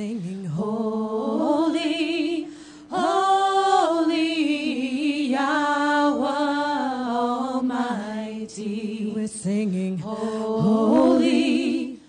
singing, holy, holy, Yahweh Almighty. We're singing, holy.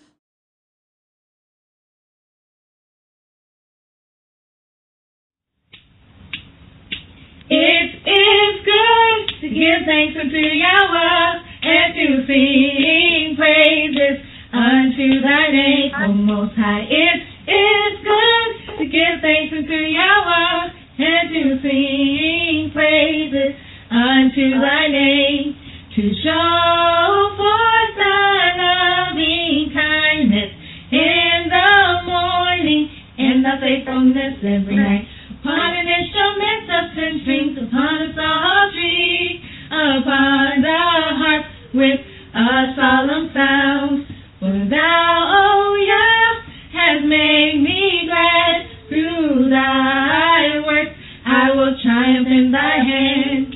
It is good to give thanks unto Yahweh and to sing praises unto thy name, O Most High. It is good to give thanks unto Yahweh and to sing praises unto thy name, to show forth thy loving kindness in the morning and thy faithfulness every night. Upon an instrument of 10 strings, upon a psaltery, upon the harp with a solemn sound. For thou, O Yah, hast made me glad through thy works. I will triumph in thy hand.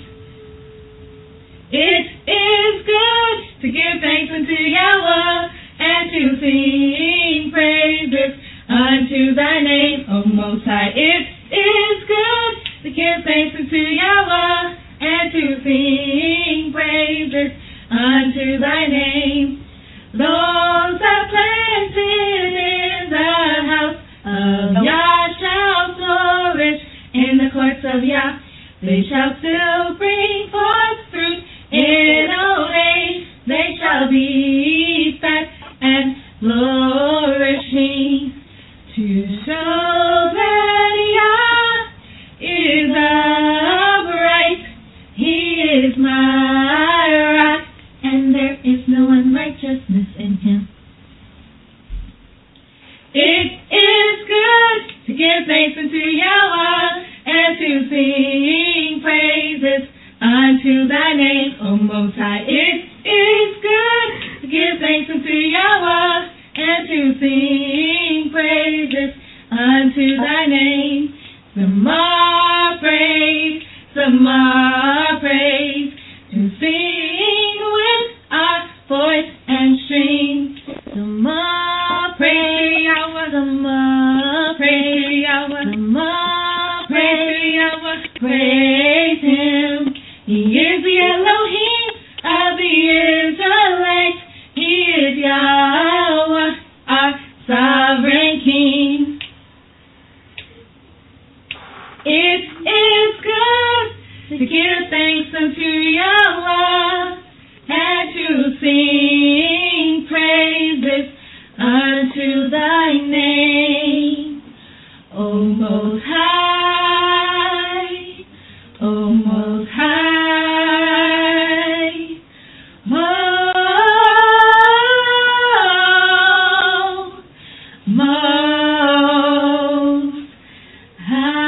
It is good to give thanks unto Yahweh and to sing praises unto thy name, O Most High. It is good to give thanks unto Yahweh and to sing praises unto thy name. Those that planted in the house of Yah shall flourish in the courts of Yah. They shall still bring forth fruit in old age. They shall be fat and flourishing, to show that Yah is upright. He is my rock, and there is no unrighteousness in him. It is good to give thanks unto Yahweh and to sing praises unto thy name, O Most High. It is good to give thanks unto Yahweh and to sing praises unto thy name. Some are praise, some are praise, to sing with our voice and string. Some pray Yahweh, some pray Yahweh, some pray Yahweh, praise Him. He is the Elohim of the Israelites. He is Yahweh, our sovereign King. It is good to give thanks unto Yahweh and to sing praises unto thy name, O Most High, O Most High, O Most High.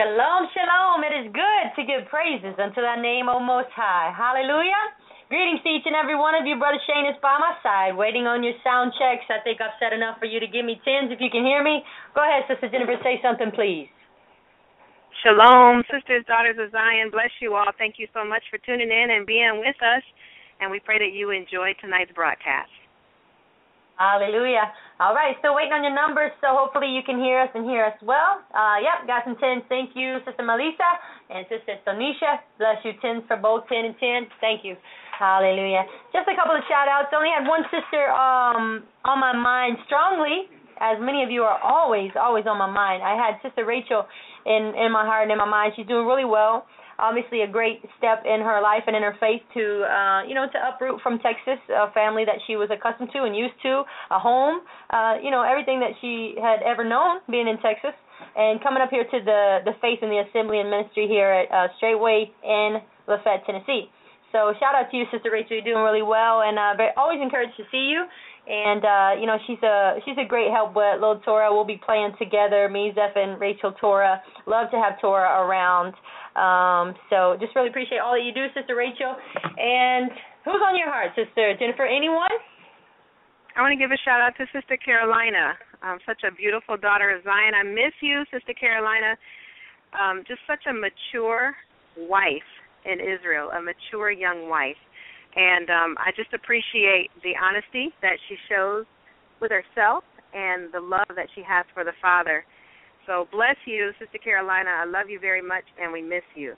Shalom, shalom. It is good to give praises unto thy name, O Most High. Hallelujah. Greetings to each and every one of you. Brother Shane is by my side, waiting on your sound checks. I think I've said enough for you to give me 10s if you can hear me. Go ahead, Sister Jennifer, say something, please. Shalom, sisters, daughters of Zion. Bless you all. Thank you so much for tuning in and being with us, and we pray that you enjoy tonight's broadcast. Hallelujah. All right, still waiting on your numbers, so hopefully you can hear us and hear us well. Yep, got some 10s. Thank you, Sister Melissa and Sister Sonisha. Bless you, 10s for both, 10 and 10. Thank you. Hallelujah. Just a couple of shout-outs. Only had one sister on my mind strongly, as many of you are always on my mind. I had Sister Rachel in my heart and in my mind. She's doing really well. Obviously a great step in her life and in her faith to, to uproot from Texas, a family that she was accustomed to and used to, a home, everything that she had ever known being in Texas, and coming up here to the faith and the assembly and ministry here at Straightway in Lafayette, Tennessee. So shout out to you, Sister Rachel. You're doing really well, and always encouraged to see you. And, she's a great help with little Torah. We'll be playing together, me, Zeph, and Rachel Torah. Love to have Torah around. So just really appreciate all that you do, Sister Rachel. And who's on your heart, Sister Jennifer? Anyone? I want to give a shout-out to Sister Carolina, such a beautiful daughter of Zion. I miss you, Sister Carolina, just such a mature wife in Israel, a mature young wife. And I just appreciate the honesty that she shows with herself and the love that she has for the Father. So bless you, Sister Carolina. I love you very much, and we miss you.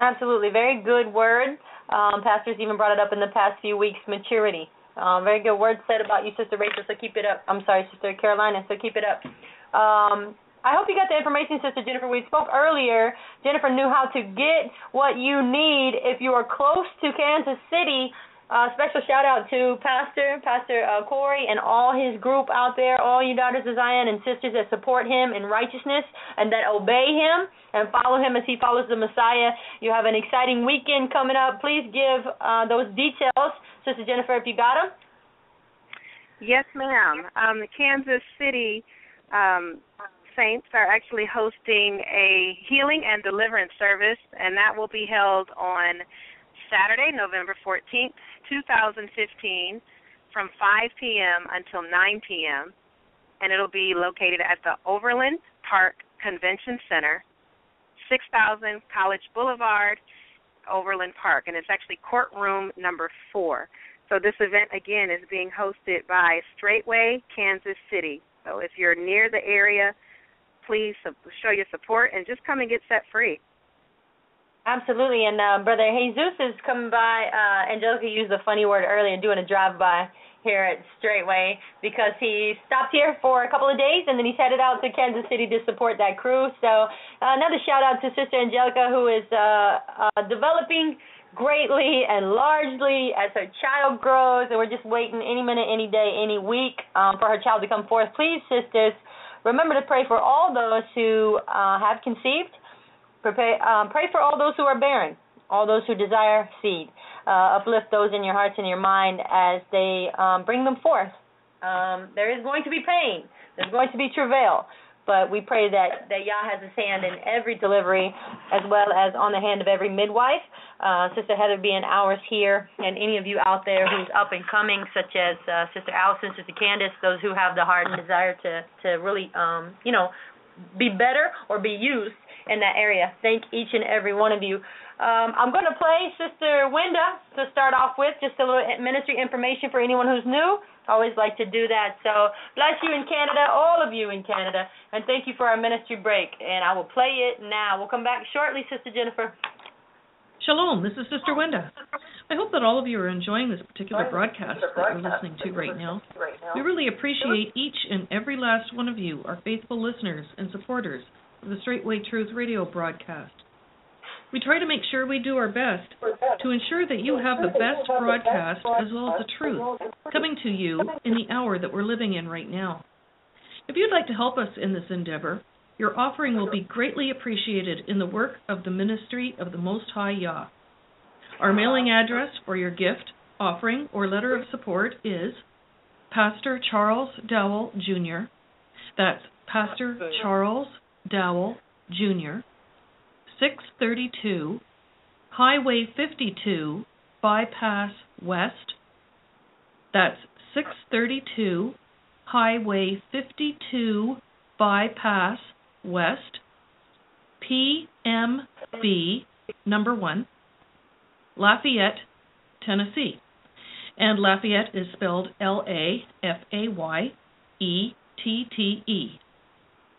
Absolutely. Very good word. Pastors even brought it up in the past few weeks, maturity. Very good word said about you, Sister Rachel, so keep it up. I'm sorry, Sister Carolina, so keep it up. I hope you got the information, Sister Jennifer. We spoke earlier. Jennifer knew how to get what you need if you are close to Kansas City. Special shout-out to Pastor Corey and all his group out there, all you daughters of Zion and sisters that support him in righteousness and that obey him and follow him as he follows the Messiah. You have an exciting weekend coming up. Please give those details, Sister Jennifer, if you got them. Yes, ma'am. The Kansas City Saints are actually hosting a healing and deliverance service, and that will be held on Saturday, November 14th, 2015, from 5 p.m. until 9 p.m., and it'll be located at the Overland Park Convention Center, 6000 College Boulevard, Overland Park, and it's actually courtroom number 4. So this event, again, is being hosted by Straightway Kansas City. So if you're near the area, please show your support and just come and get set free. Absolutely, and Brother Jesus is coming by. Angelica used a funny word earlier, doing a drive-by here at Straightway, because he stopped here for a couple of days, and then he's headed out to Kansas City to support that crew. So another shout-out to Sister Angelica, who is developing greatly and largely as her child grows, and we're just waiting any minute, any day, any week for her child to come forth. Please, sisters, remember to pray for all those who have conceived. Pray for all those who are barren, all those who desire seed. Uplift those in your hearts and your mind as they bring them forth. There is going to be pain. There's going to be travail. But we pray that Yah has his hand in every delivery, as well as on the hand of every midwife. Sister Heather being ours here, and any of you out there who's up and coming, such as Sister Allison, Sister Candace, those who have the heart and desire to really, be better or be used in that area. Thank each and every one of you. I'm going to play Sister Wenda to start off with, just a little ministry information for anyone who's new. I always like to do that. So bless you in Canada, all of you in Canada, and thank you for our ministry break. And I will play it now. We'll come back shortly, Sister Jennifer. Shalom, this is Sister Wenda. I hope that all of you are enjoying this particular broadcast that you're listening to right now. We really appreciate each and every last one of you, our faithful listeners and supporters of the Straightway Truth Radio broadcast. We try to make sure we do our best to ensure that you have the best broadcast as well as the truth coming to you in the hour that we're living in right now. If you'd like to help us in this endeavor, your offering will be greatly appreciated in the work of the ministry of the Most High Yah. Our mailing address for your gift, offering, or letter of support is Pastor Charles Dowell Jr. That's Pastor Charles Dowell Jr., 632 Highway 52 Bypass West. That's 632 Highway 52 Bypass West, PMB, number 1, Lafayette, Tennessee. And Lafayette is spelled L-A-F-A-Y-E-T-T-E,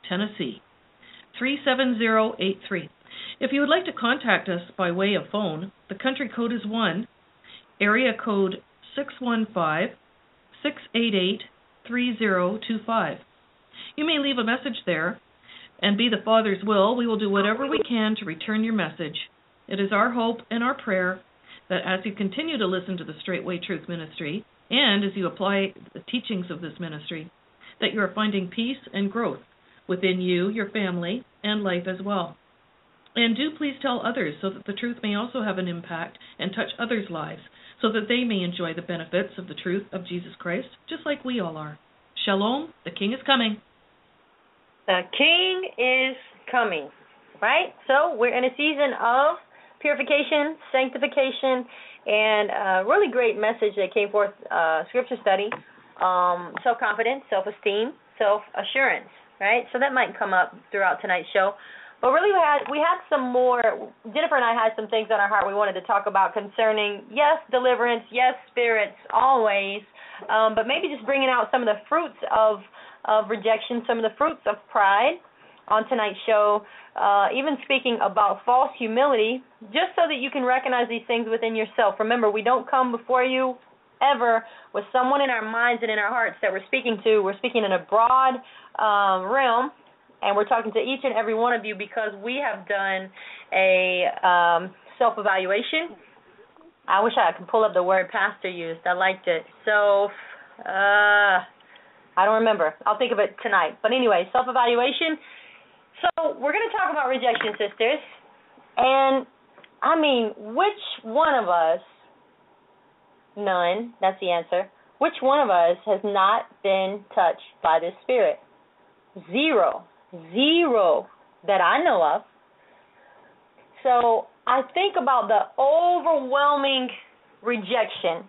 Tennessee, 37083. If you would like to contact us by way of phone, the country code is 1, area code 615-688-3025. You may leave a message there, and be the Father's will, we will do whatever we can to return your message. It is our hope and our prayer that as you continue to listen to the Straightway Truth Ministry, and as you apply the teachings of this ministry, that you are finding peace and growth within you, your family, and life as well. And do please tell others so that the truth may also have an impact and touch others' lives, so that they may enjoy the benefits of the truth of Jesus Christ, just like we all are. Shalom, the King is coming. The King is coming, right? So we're in a season of purification, sanctification, and a really great message that came forth, scripture study, self-confidence, self-esteem, self-assurance, right? So that might come up throughout tonight's show. But really, we had some more. Jennifer and I had some things on our heart we wanted to talk about concerning, yes, deliverance, yes, spirits, always, but maybe just bringing out some of the fruits of rejection, some of the fruits of pride on tonight's show, even speaking about false humility, just so that you can recognize these things within yourself. Remember, we don't come before you ever with someone in our minds and in our hearts that we're speaking to. We're speaking in a broad realm. And we're talking to each and every one of you because we have done a self-evaluation. I wish I could pull up the word Pastor used. I liked it. I don't remember. I'll think of it tonight. But anyway, self-evaluation. So we're going to talk about rejection, sisters. And, I mean, which one of us, none, that's the answer, which one of us has not been touched by this spirit? Zero that I know of. So I think about the overwhelming rejection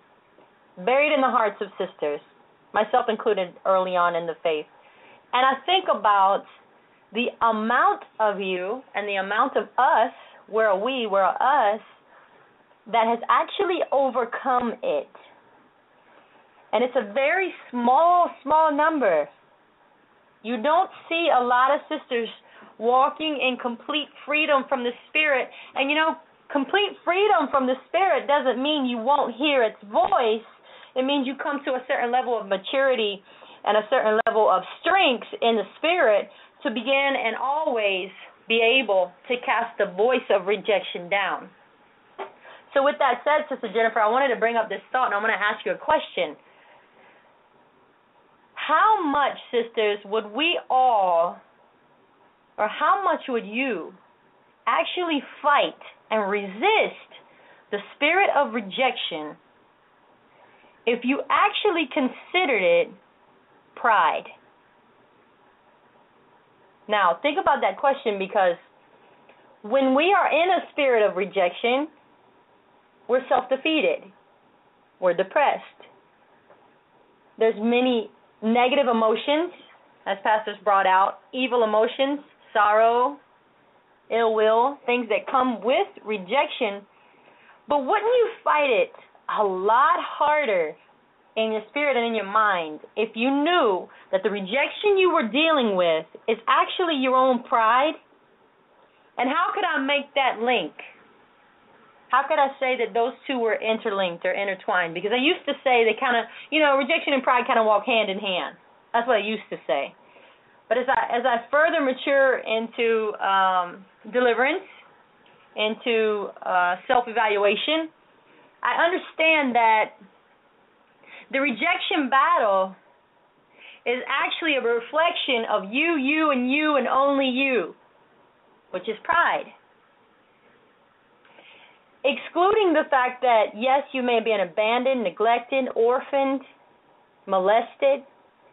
buried in the hearts of sisters, myself included, early on in the faith. And I think about the amount of you and the amount of us, where us, that has actually overcome it. And it's a very small number. You don't see a lot of sisters walking in complete freedom from the Spirit. And, you know, complete freedom from the Spirit doesn't mean you won't hear its voice. It means you come to a certain level of maturity and a certain level of strength in the Spirit to begin and always be able to cast the voice of rejection down. So with that said, Sister Jennifer, I wanted to bring up this thought, and I'm going to ask you a question. How much, sisters, would we all, or how much would you actually fight and resist the spirit of rejection if you actually considered it pride? Now, think about that question, because when we are in a spirit of rejection, we're self-defeated. We're depressed. There's many negative emotions, as pastors brought out, evil emotions, sorrow, ill will, things that come with rejection. But wouldn't you fight it a lot harder in your spirit and in your mind if you knew that the rejection you were dealing with is actually your own pride? And how could I make that link? How could I say that those two were interlinked or intertwined? Because I used to say they kind of, you know, rejection and pride kind of walk hand in hand. That's what I used to say. But as I further mature into deliverance, into self-evaluation, I understand that the rejection battle is actually a reflection of you, and only you, which is pride. Excluding the fact that, yes, you may be abandoned, neglected, orphaned, molested.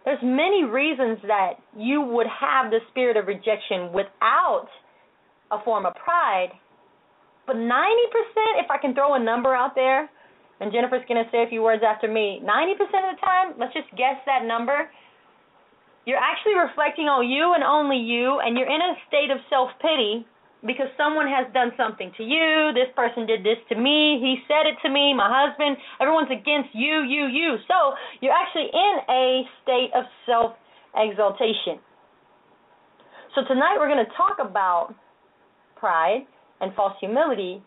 There's many reasons that you would have the spirit of rejection without a form of pride. But 90%, if I can throw a number out there, and Jennifer's going to say a few words after me, 90% of the time, let's just guess that number, you're actually reflecting on you and only you, and you're in a state of self-pity. Because someone has done something to you, this person did this to me, he said it to me, my husband, everyone's against you. So you're actually in a state of self-exaltation. So tonight we're going to talk about pride and false humility,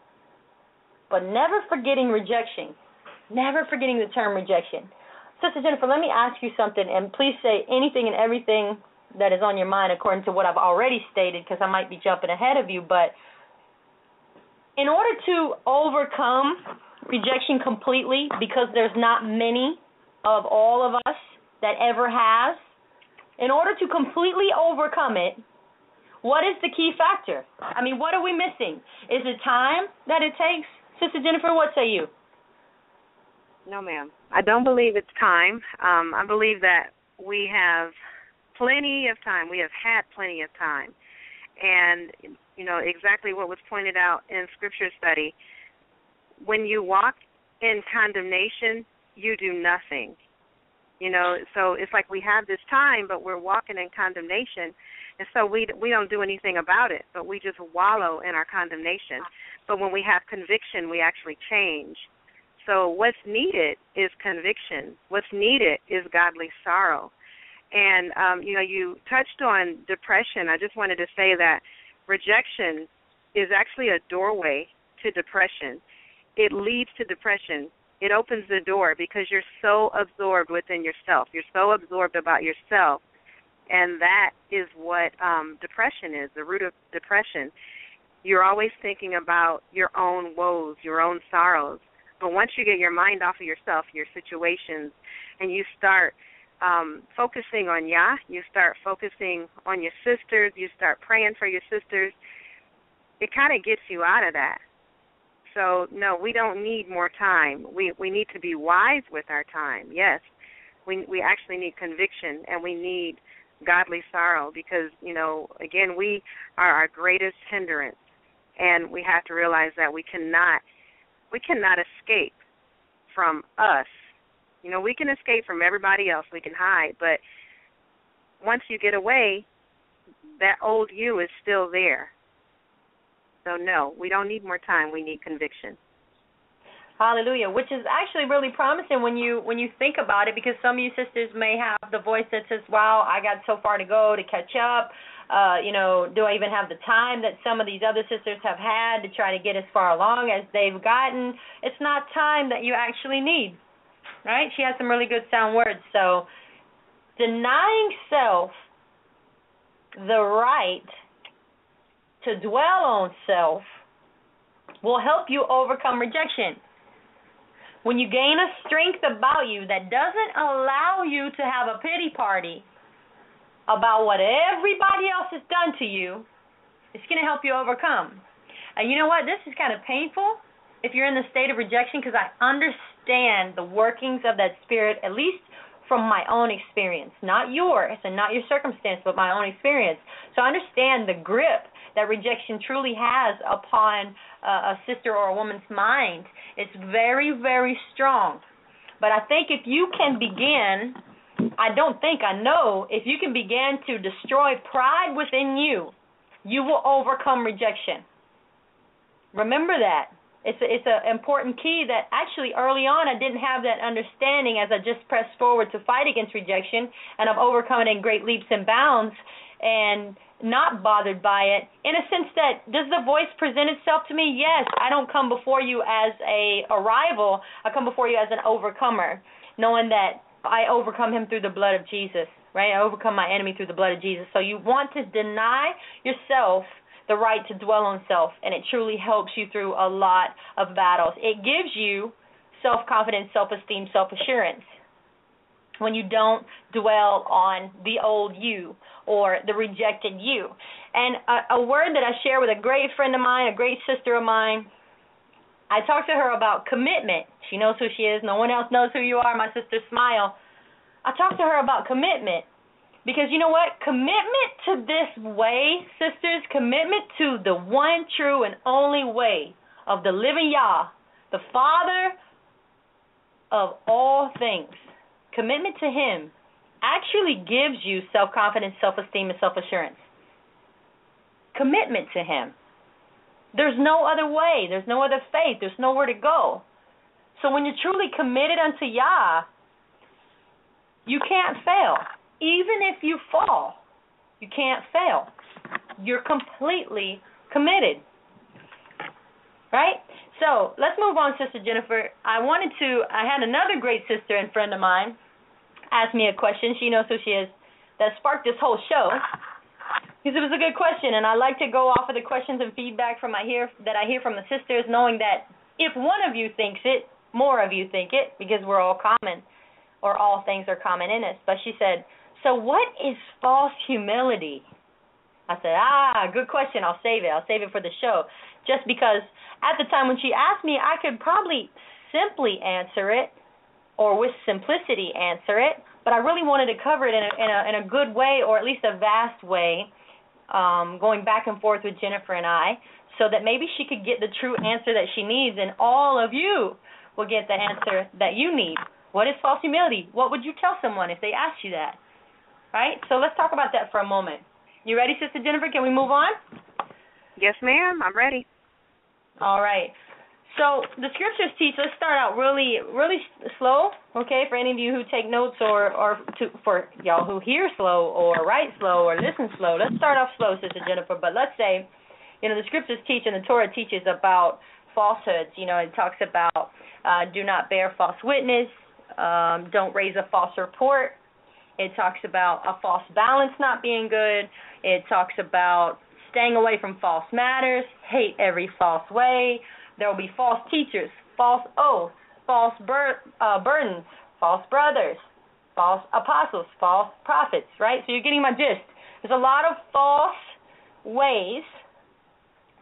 but never forgetting rejection, never forgetting the term rejection. Sister Jennifer, let me ask you something, and please say anything and everything that is on your mind according to what I've already stated, because I might be jumping ahead of you. But in order to overcome rejection completely, because there's not many of all of us that ever has, in order to completely overcome it, what is the key factor? I mean, what are we missing? Is it time that it takes? Sister Jennifer, what say you? No, ma'am. I don't believe it's time. I believe that we have plenty of time. We have had plenty of time. And, you know, exactly what was pointed out in scripture study, when you walk in condemnation, you do nothing. You know, so it's like we have this time, but we're walking in condemnation. And so we don't do anything about it, but we just wallow in our condemnation. But when we have conviction, we actually change. So what's needed is conviction. What's needed is godly sorrow. And, you know, you touched on depression. I just wanted to say that rejection is actually a doorway to depression. It leads to depression. It opens the door because you're so absorbed within yourself. You're so absorbed about yourself. And that is what depression is, the root of depression. You're always thinking about your own woes, your own sorrows. But once you get your mind off of yourself, your situations, and you start focusing on Yah, you start focusing on your sisters, you start praying for your sisters, it kind of gets you out of that. So, no, we don't need more time. We need to be wise with our time, yes. We actually need conviction, and we need godly sorrow because, you know, again, we are our greatest hindrance, and we have to realize that we cannot escape from us. You know, we can escape from everybody else. We can hide, but once you get away, that old you is still there. So, no, we don't need more time. We need conviction. Hallelujah, which is actually really promising when you think about it, because some of you sisters may have the voice that says, wow, I got so far to go to catch up. You know, do I even have the time that some of these other sisters have had to try to get as far along as they've gotten? It's not time that you actually need, right? She has some really good sound words. So denying self the right to dwell on self will help you overcome rejection. When you gain a strength about you that doesn't allow you to have a pity party about what everybody else has done to you, it's going to help you overcome. And you know what? This is kind of painful if you're in the state of rejection, because I understand the workings of that spirit, at least from my own experience, not yours and not your circumstance, but my own experience. So I understand the grip that rejection truly has upon a sister or a woman's mind. It's very, very strong. But I think if you can begin, if you can begin to destroy pride within you, you will overcome rejection. Remember that. It's an important key that actually early on I didn't have that understanding as I just pressed forward to fight against rejection, and I've overcome it in great leaps and bounds and not bothered by it, in a sense that, does the voice present itself to me? Yes. I don't come before you as a rival. I come before you as an overcomer, knowing that I overcome him through the blood of Jesus, right? I overcome my enemy through the blood of Jesus. So you want to deny yourself the right to dwell on self, and it truly helps you through a lot of battles. It gives you self-confidence, self-esteem, self-assurance when you don't dwell on the old you or the rejected you. And a word that I share with a great friend of mine, a great sister of mine, I talked to her about commitment. She knows who she is. No one else knows who you are. My sister, smile. I talked to her about commitment because, you know what? Commitment to this way, sisters, commitment to the one true and only way of the living Yah, the Father of all things. Commitment to him actually gives you self-confidence, self-esteem, and self-assurance. Commitment to him. There's no other way. There's no other faith. There's nowhere to go. So when you're truly committed unto Yah, you can't fail. Even if you fall, you can't fail. You're completely committed. Right? So let's move on, Sister Jennifer. I had another great sister and friend of mine asked me a question. She knows who she is. That sparked this whole show because it was a good question, and I like to go off of the questions and feedback that I hear from the sisters, knowing that if one of you thinks it, more of you think it, because we're all common, or all things are common in us. But she said, "So what is false humility?" I said, good question. I'll save it for the show, just because at the time when she asked me, I could probably simply answer it, or with simplicity answer it, but I really wanted to cover it in a good way, or at least a vast way, going back and forth with Jennifer and I, so that maybe she could get the true answer that she needs, and all of you will get the answer that you need. What is false humility? What would you tell someone if they asked you that? Right? So let's talk about that for a moment. You ready, Sister Jennifer? Can we move on? Yes, ma'am. I'm ready. All right. So the scriptures teach, let's start out really, really slow, okay, for any of you who take notes or for y'all who hear slow or write slow or listen slow. Let's start off slow, Sister Jennifer, but let's say, you know, the scriptures teach and the Torah teaches about falsehoods. You know, it talks about do not bear false witness, don't raise a false report. It talks about a false balance not being good. It talks about staying away from false matters, hate every false way. There will be false teachers, false oaths, false burdens, false brothers, false apostles, false prophets, right? So you're getting my gist. There's a lot of false ways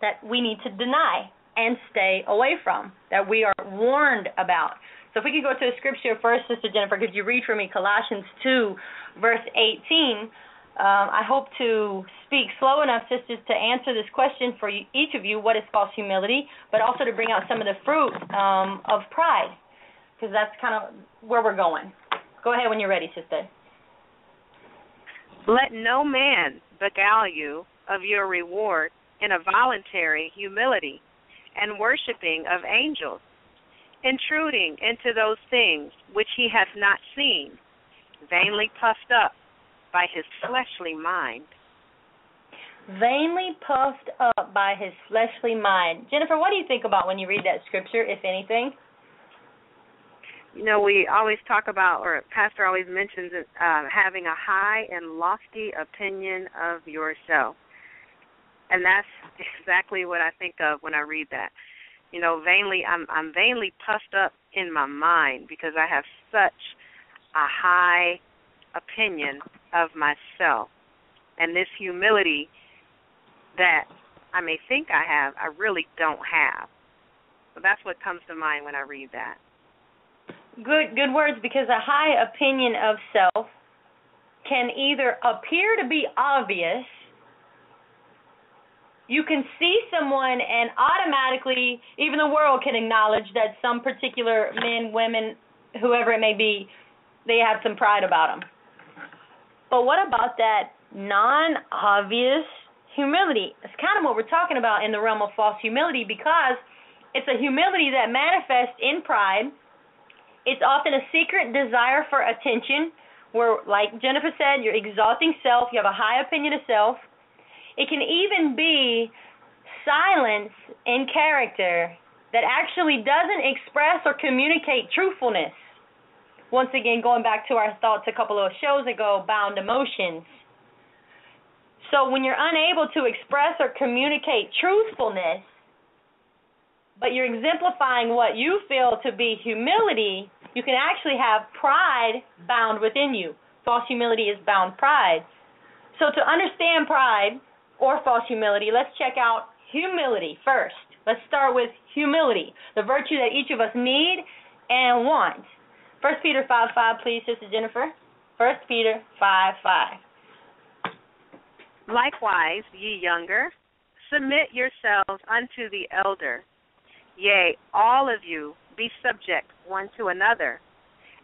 that we need to deny and stay away from, that we are warned about. So if we could go to a scripture first, Sister Jennifer, could you read for me Colossians 2, verse 18? I hope to speak slow enough, sisters, to answer this question for you, each of you, what is false humility, but also to bring out some of the fruit of pride, because that's kind of where we're going. Go ahead when you're ready, sister. Let no man beguile you of your reward in a voluntary humility and worshiping of angels, intruding into those things which he hath not seen, vainly puffed up by his fleshly mind. Vainly puffed up by his fleshly mind. Jennifer, what do you think about when you read that scripture, if anything? You know, we always talk about, or Pastor always mentions, having a high and lofty opinion of yourself. And that's exactly what I think of when I read that. You know, vainly, I'm vainly puffed up in my mind because I have such a high opinion of myself. And this humility that I may think I have, I really don't have. So that's what comes to mind when I read that. Good words, because a high opinion of self can either appear to be obvious. You can see someone and automatically, even the world can acknowledge that some particular men, women, whoever it may be, they have some pride about them. But what about that non-obvious humility? It's kind of what we're talking about in the realm of false humility, because it's a humility that manifests in pride. It's often a secret desire for attention where, like Jennifer said, you're exalting self, you have a high opinion of self. It can even be silence in character that actually doesn't express or communicate truthfulness. Once again, going back to our thoughts a couple of shows ago, bound emotions. So when you're unable to express or communicate truthfulness, but you're exemplifying what you feel to be humility, you can actually have pride bound within you. False humility is bound pride. So to understand pride or false humility, let's check out humility first. Let's start with humility, the virtue that each of us need and want. 1 Peter 5:5, please, Sister Jennifer. 1 Peter 5:5. Likewise, ye younger, submit yourselves unto the elder. Yea, all of you be subject one to another,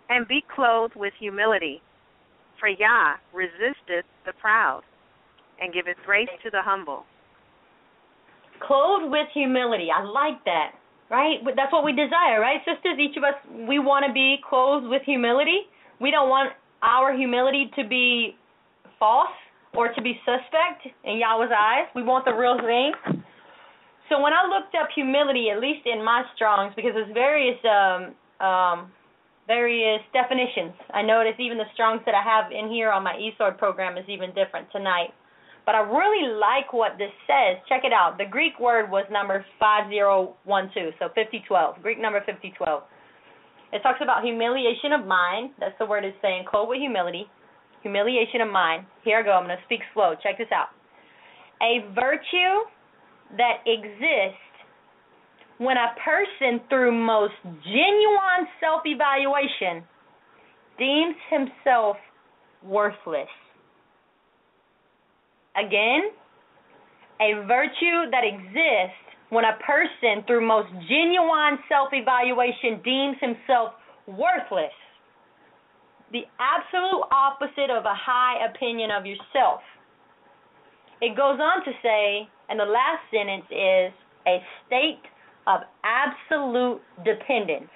and be clothed with humility. For Yah resisteth the proud and giveth grace to the humble. Clothed with humility. I like that, right? That's what we desire, right, sisters? Each of us, we want to be clothed with humility. We don't want our humility to be false or to be suspect in Yahweh's eyes. We want the real thing. So when I looked up humility, at least in my Strong's, because there's various definitions. I noticed even the Strong's that I have in here on my eSword program is even different tonight. But I really like what this says. Check it out. The Greek word was number 5012, so 5012, Greek number 5012. It talks about humiliation of mind. That's the word it's saying, clothed with humility, humiliation of mind. Here I go. I'm going to speak slow. Check this out. A virtue that exists when a person, through most genuine self-evaluation, deems himself worthless. Again, a virtue that exists when a person, through most genuine self-evaluation, deems himself worthless. The absolute opposite of a high opinion of yourself. It goes on to say, and the last sentence is, a state of absolute dependence.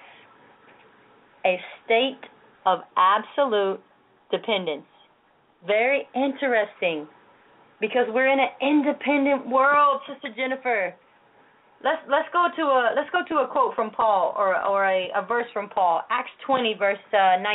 A state of absolute dependence. Very interesting, because we're in an independent world, Sister Jennifer. Let's go to a quote from Paul, or a verse from Paul, Acts 20, verse 19.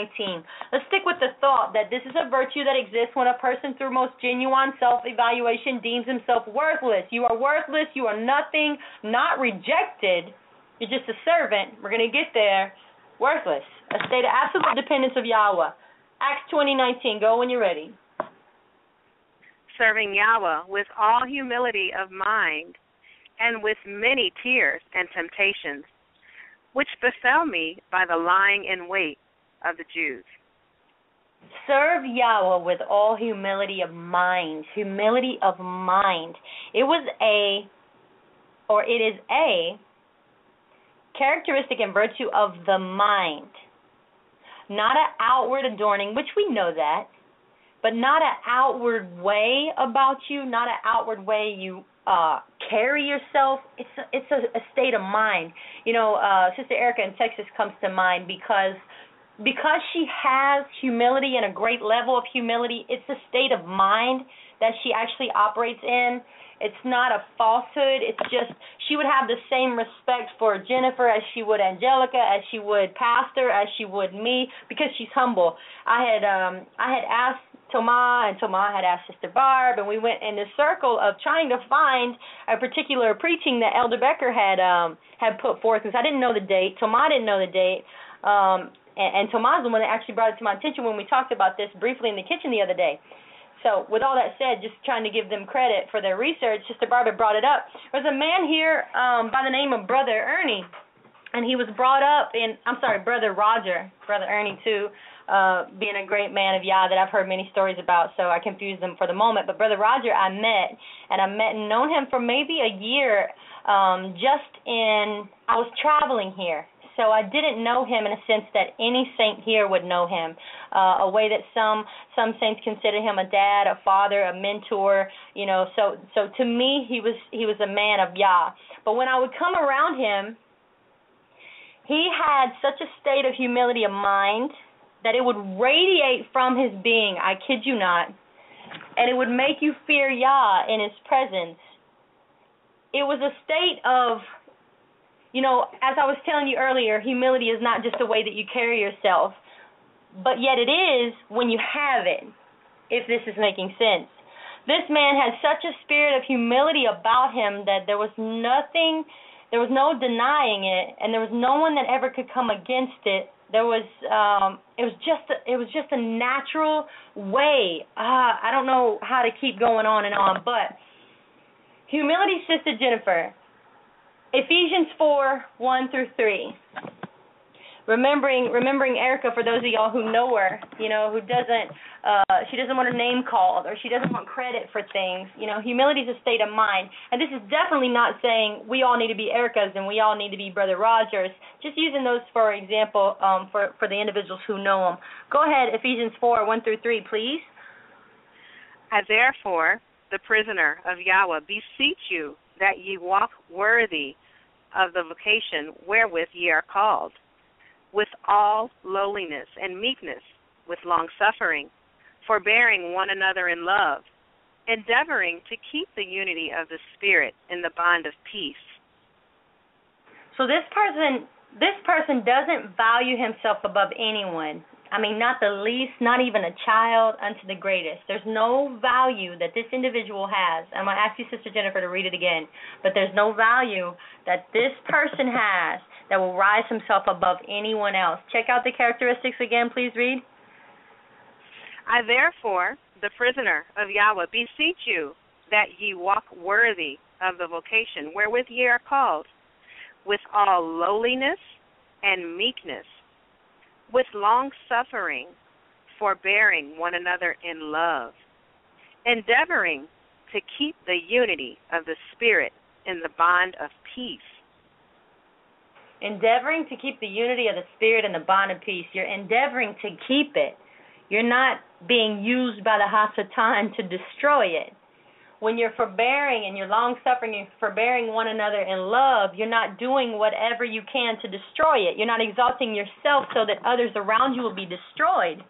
Let's stick with the thought that this is a virtue that exists when a person through most genuine self-evaluation deems himself worthless. You are worthless. You are nothing, not rejected. You're just a servant. We're going to get there. Worthless. A state of absolute dependence of Yahweh. Acts 20, 19. Go when you're ready. Serving Yahweh with all humility of mind, and with many tears and temptations, which befell me by the lying in wait of the Jews. Serve Yahweh with all humility of mind. Humility of mind. It is a characteristic and virtue of the mind. Not an outward adorning, which we know that, but not an outward way about you, not an outward way you carry yourself. It's a state of mind. You know, Sister Erica in Texas comes to mind because she has humility and a great level of humility. It's a state of mind that she actually operates in. It's not a falsehood. It's just she would have the same respect for Jennifer as she would Angelica, as she would Pastor, as she would me, because she's humble. I had asked Toma, and Toma had asked Sister Barb, and we went in this circle of trying to find a particular preaching that Elder Becker had put forth, because I didn't know the date. Toma didn't know the date, and Toma's the one that actually brought it to my attention when we talked about this briefly in the kitchen the other day. So with all that said, just trying to give them credit for their research, Sister Barbara brought it up. There's a man here by the name of Brother Ernie, and he was brought up in, Brother Roger, Brother Ernie too, being a great man of Yah that I've heard many stories about, so I confused them for the moment. But Brother Roger I met and known him for maybe a year I was traveling here. So I didn't know him in a sense that any saint here would know him, a way that some saints consider him a dad, a father, a mentor, you know. So to me, he was a man of Yah. But when I would come around him, he had such a state of humility of mind that it would radiate from his being, I kid you not, and it would make you fear Yah in his presence. It was a state of, you know, as I was telling you earlier, humility is not just the way that you carry yourself, but yet it is when you have it, if this is making sense. This man had such a spirit of humility about him that there was no denying it, and there was no one that ever could come against it. There was, it was just a natural way. I don't know how to keep going on and on, but humility, Sister Jennifer, Ephesians 4, 1 through 3. Remembering Erica, for those of y'all who know her, you know, who doesn't, she doesn't want her name called, or she doesn't want credit for things. You know, humility is a state of mind. And this is definitely not saying we all need to be Erica's and we all need to be Brother Rogers. Just using those for example, for the individuals who know them. Go ahead, Ephesians 4, 1 through 3, please. I therefore, the prisoner of Yahweh, beseech you, that ye walk worthy of the vocation wherewith ye are called, with all lowliness and meekness, with longsuffering, forbearing one another in love, endeavoring to keep the unity of the Spirit in the bond of peace. So this person doesn't value himself above anyone. I mean, not the least, not even a child, unto the greatest. There's no value that this individual has. I'm going to ask you, Sister Jennifer, to read it again. But there's no value that this person has that will rise himself above anyone else. Check out the characteristics again, please read. I therefore, the prisoner of Yahweh, beseech you that ye walk worthy of the vocation wherewith ye are called, with all lowliness and meekness, with long-suffering, forbearing one another in love, endeavoring to keep the unity of the Spirit in the bond of peace. Endeavoring to keep the unity of the Spirit in the bond of peace. You're endeavoring to keep it. You're not being used by the Hasatan to destroy it. When you're forbearing and you're long-suffering and forbearing one another in love, you're not doing whatever you can to destroy it. You're not exalting yourself so that others around you will be destroyed.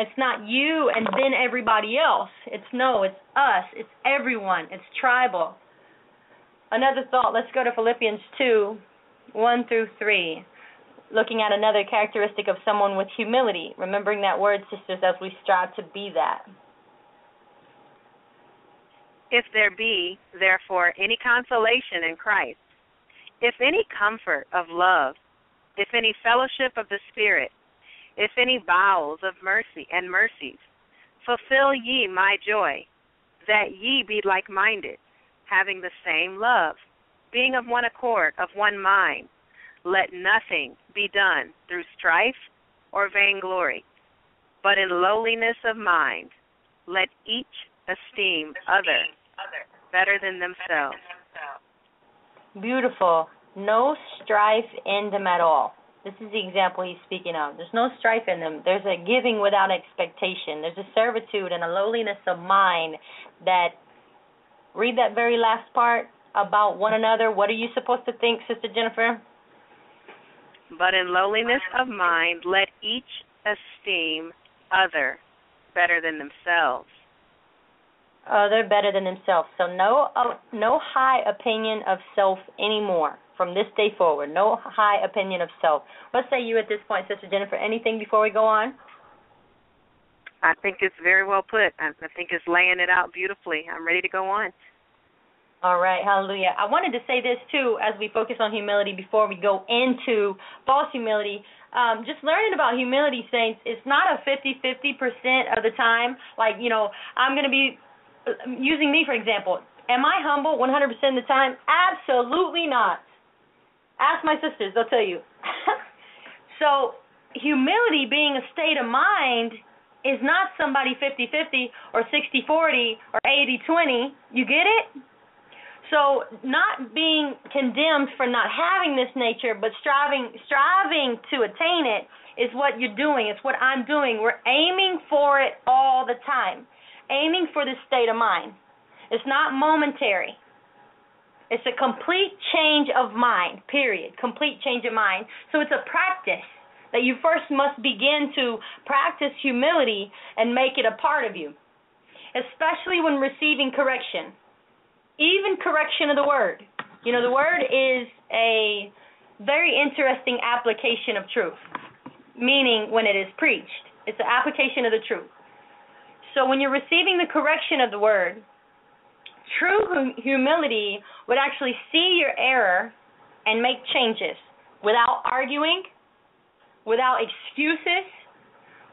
It's not you and then everybody else. It's us. It's everyone. It's tribal. Another thought, let's go to Philippians 2:1-3, looking at another characteristic of someone with humility, remembering that word, sisters, as we strive to be that. If there be, therefore, any consolation in Christ, if any comfort of love, if any fellowship of the Spirit, if any bowels of mercy and mercies, fulfill ye my joy, that ye be like-minded, having the same love, being of one accord, of one mind. Let nothing be done through strife or vainglory, but in lowliness of mind, let each esteem other better than themselves. Beautiful. No strife in them at all. This is the example he's speaking of. There's no strife in them. There's a giving without expectation. There's a servitude and a lowliness of mind that, read that very last part about one another. What are you supposed to think, Sister Jennifer? But in lowliness of mind, let each esteem other better than themselves. Other better than themselves. So no high opinion of self anymore from this day forward. No high opinion of self. What say you at this point, Sister Jennifer? Anything before we go on? I think it's very well put. I think it's laying it out beautifully. I'm ready to go on. All right, hallelujah. I wanted to say this, too, as we focus on humility before we go into false humility. Just learning about humility, saints, it's not a 50-50% of the time. Like, you know, I'm going to be using me, for example. Am I humble 100% of the time? Absolutely not. Ask my sisters. They'll tell you. So humility being a state of mind is not somebody 50-50 or 60-40 or 80-20. You get it? So not being condemned for not having this nature, but striving to attain it is what you're doing. It's what I'm doing. We're aiming for it all the time, aiming for this state of mind. It's not momentary. It's a complete change of mind, period, complete change of mind. So it's a practice that you first must begin to practice humility and make it a part of you, especially when receiving correction. Even correction of the word. You know, the word is a very interesting application of truth, meaning when it is preached. It's an application of the truth. So when you're receiving the correction of the word, true humility would actually see your error and make changes without arguing, without excuses,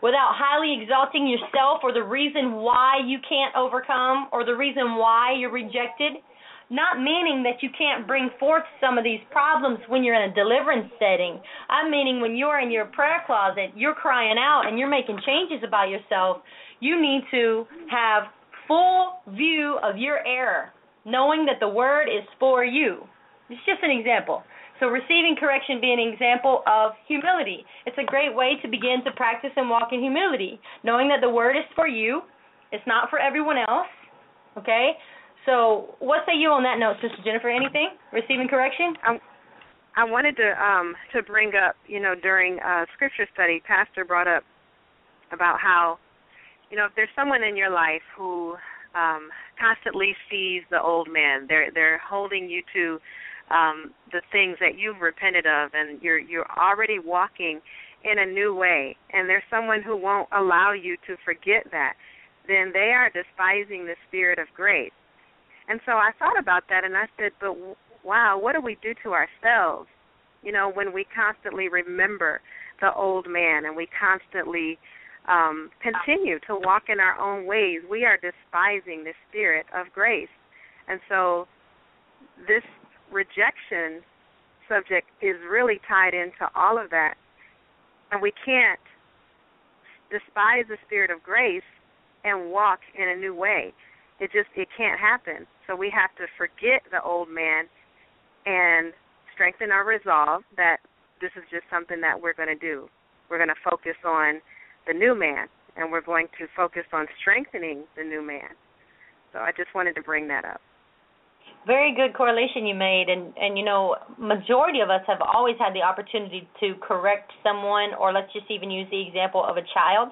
without highly exalting yourself or the reason why you can't overcome or the reason why you're rejected, not meaning that you can't bring forth some of these problems when you're in a deliverance setting. I'm meaning when you're in your prayer closet, you're crying out and you're making changes about yourself, you need to have full view of your error, knowing that the word is for you. It's just an example. So receiving correction being an example of humility. It's a great way to begin to practice and walk in humility, knowing that the word is for you. It's not for everyone else, okay? So what say you on that note, Sister Jennifer? Anything? Receiving correction? I wanted to bring up, you know, during scripture study, Pastor brought up about how, you know, if there's someone in your life who constantly sees the old man, they're holding you to the things that you've repented of, and you're already walking in a new way, and there's someone who won't allow you to forget that, then they are despising the Spirit of grace. And so I thought about that, and I said, but wow, what do we do to ourselves, you know, when we constantly remember the old man and we constantly continue to walk in our own ways? We are despising the Spirit of grace. And so this rejection subject is really tied into all of that, and we can't despise the Spirit of grace and walk in a new way. It can't happen. So we have to forget the old man and strengthen our resolve that this is just something that we're going to do. We're going to focus on the new man, and we're going to focus on strengthening the new man. So I just wanted to bring that up. Very good correlation you made, and you know, majority of us have always had the opportunity to correct someone, or let's just even use the example of a child.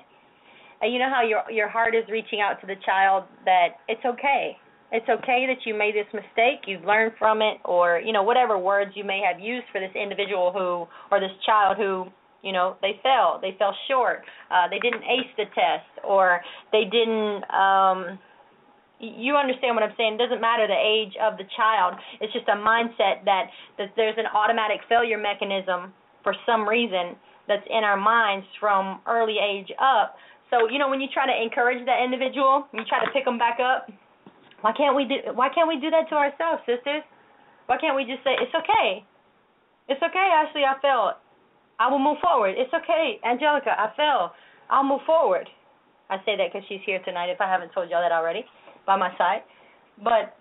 And you know how your heart is reaching out to the child that it's okay. It's okay that you made this mistake, you've learned from it, or, you know, whatever words you may have used for this individual who, or this child who, you know, they fell short, they didn't ace the test, or they didn't... You understand what I'm saying. It doesn't matter the age of the child. It's just a mindset that there's an automatic failure mechanism for some reason that's in our minds from early age up. So, you know, when you try to encourage that individual, you try to pick them back up, why can't we do that to ourselves, sisters? Why can't we just say, it's okay. It's okay, Ashley, I fell. I will move forward. It's okay, Angelica, I fell. I'll move forward. I say that because she's here tonight, if I haven't told y'all that already, by my side. But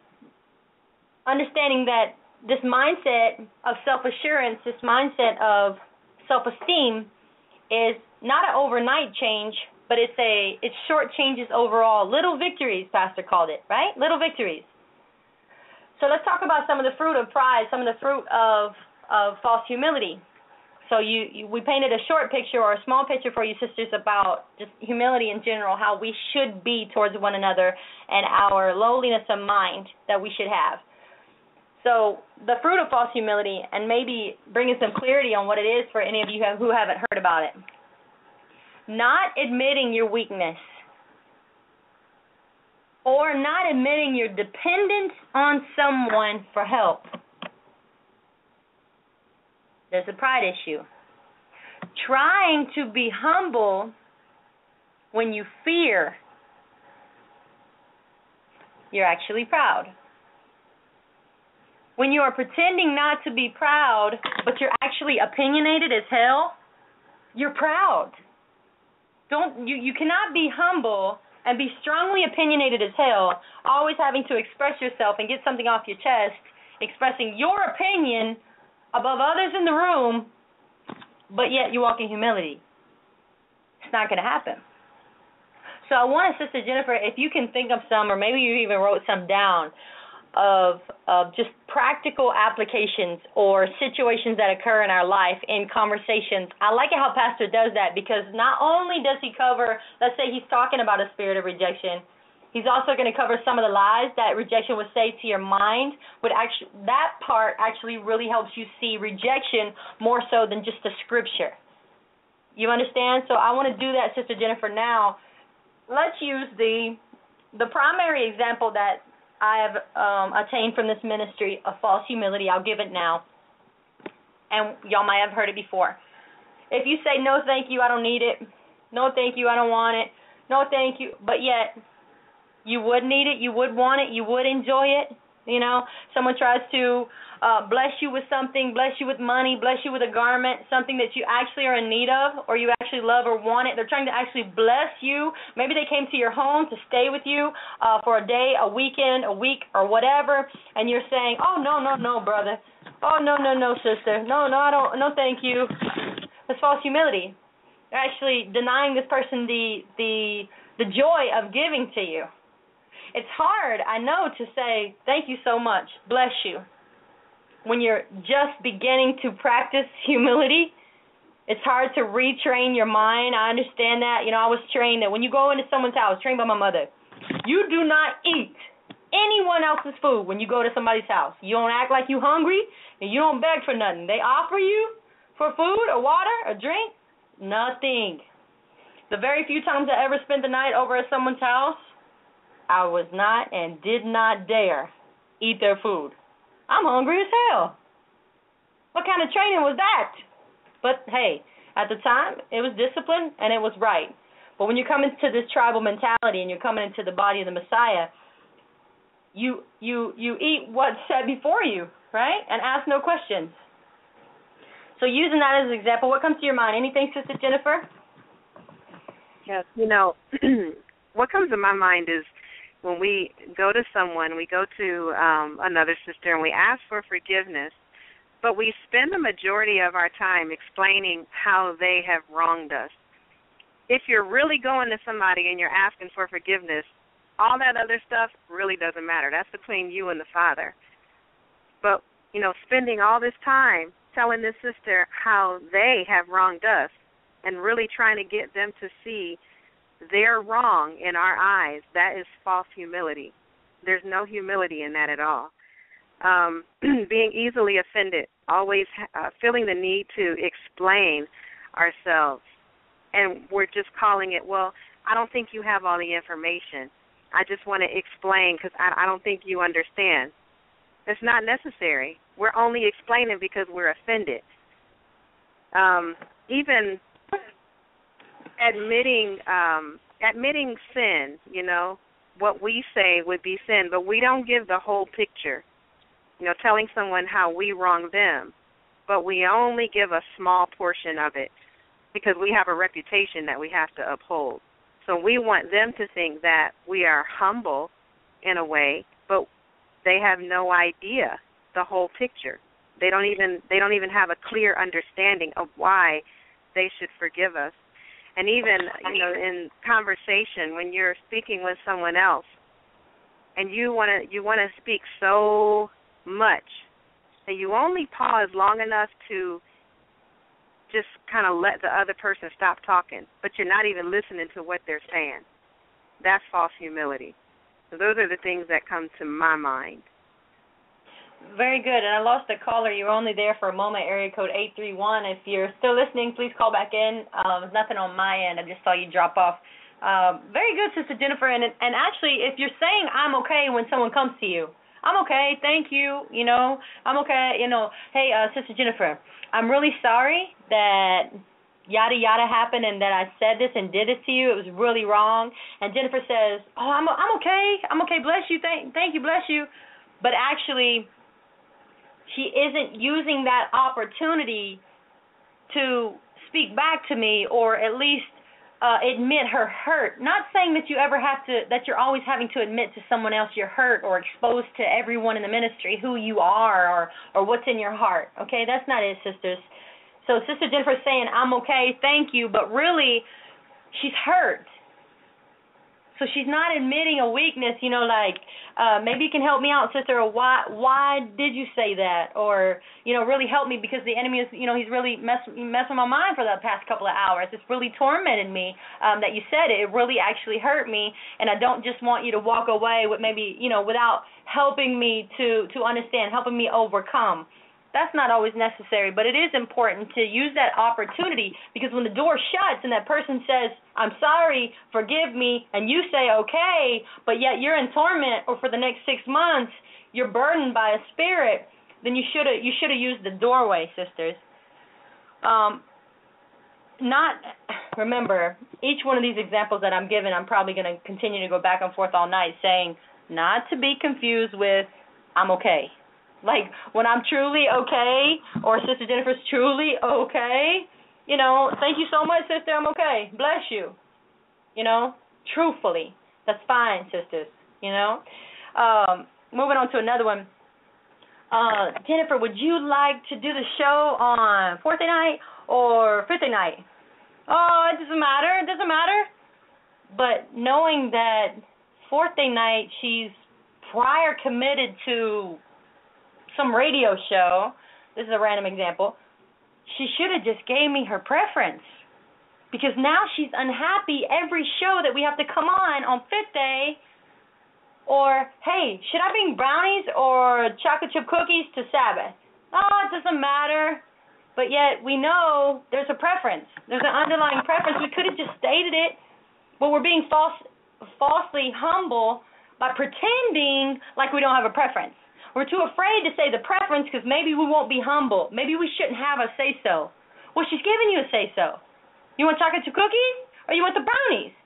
understanding that this mindset of self-assurance, this mindset of self-esteem is not an overnight change, but it's short changes overall. Little victories, Pastor called it, right? Little victories. So let's talk about some of the fruit of pride, some of the fruit of false humility. So we painted a short picture or a small picture for you, sisters, about just humility in general, how we should be towards one another and our lowliness of mind that we should have. So the fruit of false humility, and maybe bringing some clarity on what it is for any of you who haven't heard about it. Not admitting your weakness or not admitting your dependence on someone for help. There's a pride issue. Trying to be humble when you fear, you're actually proud. When you are pretending not to be proud, but you're actually opinionated as hell, you're proud. You cannot be humble and be strongly opinionated as hell, always having to express yourself and get something off your chest, expressing your opinion above others in the room, but yet you walk in humility. It's not going to happen. So I want Sister Jennifer, if you can think of some, or maybe you even wrote some down, of just practical applications or situations that occur in our life in conversations. I like it how Pastor does that, because not only does he cover, let's say he's talking about a spirit of rejection, he's also going to cover some of the lies that rejection would say to your mind. That part actually really helps you see rejection more so than just the scripture. You understand? So I want to do that, Sister Jennifer. Now, let's use the primary example that I have attained from this ministry of false humility. I'll give it now. And y'all might have heard it before. If you say, no, thank you, I don't need it. No, thank you, I don't want it. No, thank you. But yet... you would need it, you would want it, you would enjoy it. You know, someone tries to bless you with something, bless you with money, bless you with a garment, something that you actually are in need of, or you actually love or want it. They're trying to actually bless you. Maybe they came to your home to stay with you for a day, a weekend, a week, or whatever, and you're saying, oh, no, no, no, brother. Oh, no, no, no, sister. No, no, I don't, no, thank you. That's false humility. You're actually denying this person the joy of giving to you. It's hard, I know, to say thank you so much, bless you, when you're just beginning to practice humility. It's hard to retrain your mind. I understand that. You know, I was trained that when you go into someone's house, trained by my mother, you do not eat anyone else's food when you go to somebody's house. You don't act like you hungry, and you don't beg for nothing. They offer you for food or water or drink, nothing. The very few times I ever spent the night over at someone's house, I was not and did not dare eat their food. I'm hungry as hell. What kind of training was that? But, hey, at the time, it was discipline and it was right. But when you're coming to this tribal mentality and you're coming into the body of the Messiah, you eat what's set before you, right? And ask no questions. So using that as an example, what comes to your mind? Anything, Sister Jennifer? Yes, you know, what comes to my mind is, when we go to someone, we go to another sister and we ask for forgiveness, but we spend the majority of our time explaining how they have wronged us. If you're really going to somebody and you're asking for forgiveness, all that other stuff really doesn't matter. That's between you and the Father. But, you know, spending all this time telling this sister how they have wronged us and really trying to get them to see their wrong in our eyes, that is false humility. There's no humility in that at all. Being easily offended, always feeling the need to explain ourselves. And we're just calling it, well, I don't think you have all the information. I just want to explain because I don't think you understand. It's not necessary. We're only explaining because we're offended. Even admitting sin, you know, what we say would be sin, but we don't give the whole picture. You know, telling someone how we wrong them, but we only give a small portion of it because we have a reputation that we have to uphold. So we want them to think that we are humble in a way, but they have no idea the whole picture. They don't even have a clear understanding of why they should forgive us. And even, you know, in conversation when you're speaking with someone else and you want to speak so much that you only pause long enough to just kind of let the other person stop talking, but you're not even listening to what they're saying. That's false humility. So those are the things that come to my mind. Very good. And I lost the caller. You were only there for a moment. Area code 831. If you're still listening, please call back in. Nothing on my end. I just saw you drop off. Very good, Sister Jennifer. And actually, if you're saying I'm okay when someone comes to you, I'm okay, thank you, you know, I'm okay, you know, hey, Sister Jennifer, I'm really sorry that yada yada happened and that I said this and did this to you, it was really wrong, and Jennifer says, oh, I'm okay, bless you, thank you, bless you, but actually, she isn't using that opportunity to speak back to me, or at least admit her hurt. Not saying that you ever have to, that you're always having to admit to someone else you're hurt or exposed to everyone in the ministry who you are or what's in your heart. Okay, that's not it, sisters. So Sister Jennifer's saying, I'm okay, thank you, but really she's hurt. So she's not admitting a weakness, you know, like maybe you can help me out, sister, or why did you say that? Or, you know, really help me because the enemy is, you know, he's really messing my mind for the past couple of hours. It's really tormented me that you said it. It really actually hurt me, and I don't just want you to walk away with maybe, you know, without helping me to understand, helping me overcome. That's not always necessary, but it is important to use that opportunity because when the door shuts and that person says, I'm sorry, forgive me, and you say, okay, but yet you're in torment or for the next 6 months you're burdened by a spirit, then you should have used the doorway, sisters. Remember, each one of these examples that I'm giving, I'm probably going to continue to go back and forth all night saying not to be confused with I'm okay. Like, when I'm truly okay, or Sister Jennifer's truly okay, you know, thank you so much, sister, I'm okay, bless you, you know, truthfully. That's fine, sisters, you know. Moving on to another one. Jennifer, would you like to do the show on Thursday night or Friday night? Oh, it doesn't matter. But knowing that Thursday night she's prior committed to some radio show, this is a random example, she should have just gave me her preference because now she's unhappy every show that we have to come on fifth day, or, hey, should I bring brownies or chocolate chip cookies to Sabbath? Oh, it doesn't matter, but yet we know there's a preference. There's an underlying preference. We could have just stated it, but we're being falsely humble by pretending like we don't have a preference. We're too afraid to say the preference because maybe we won't be humble. Maybe we shouldn't have a say-so. Well, she's giving you a say-so. You want chocolate chip cookies or you want the brownies?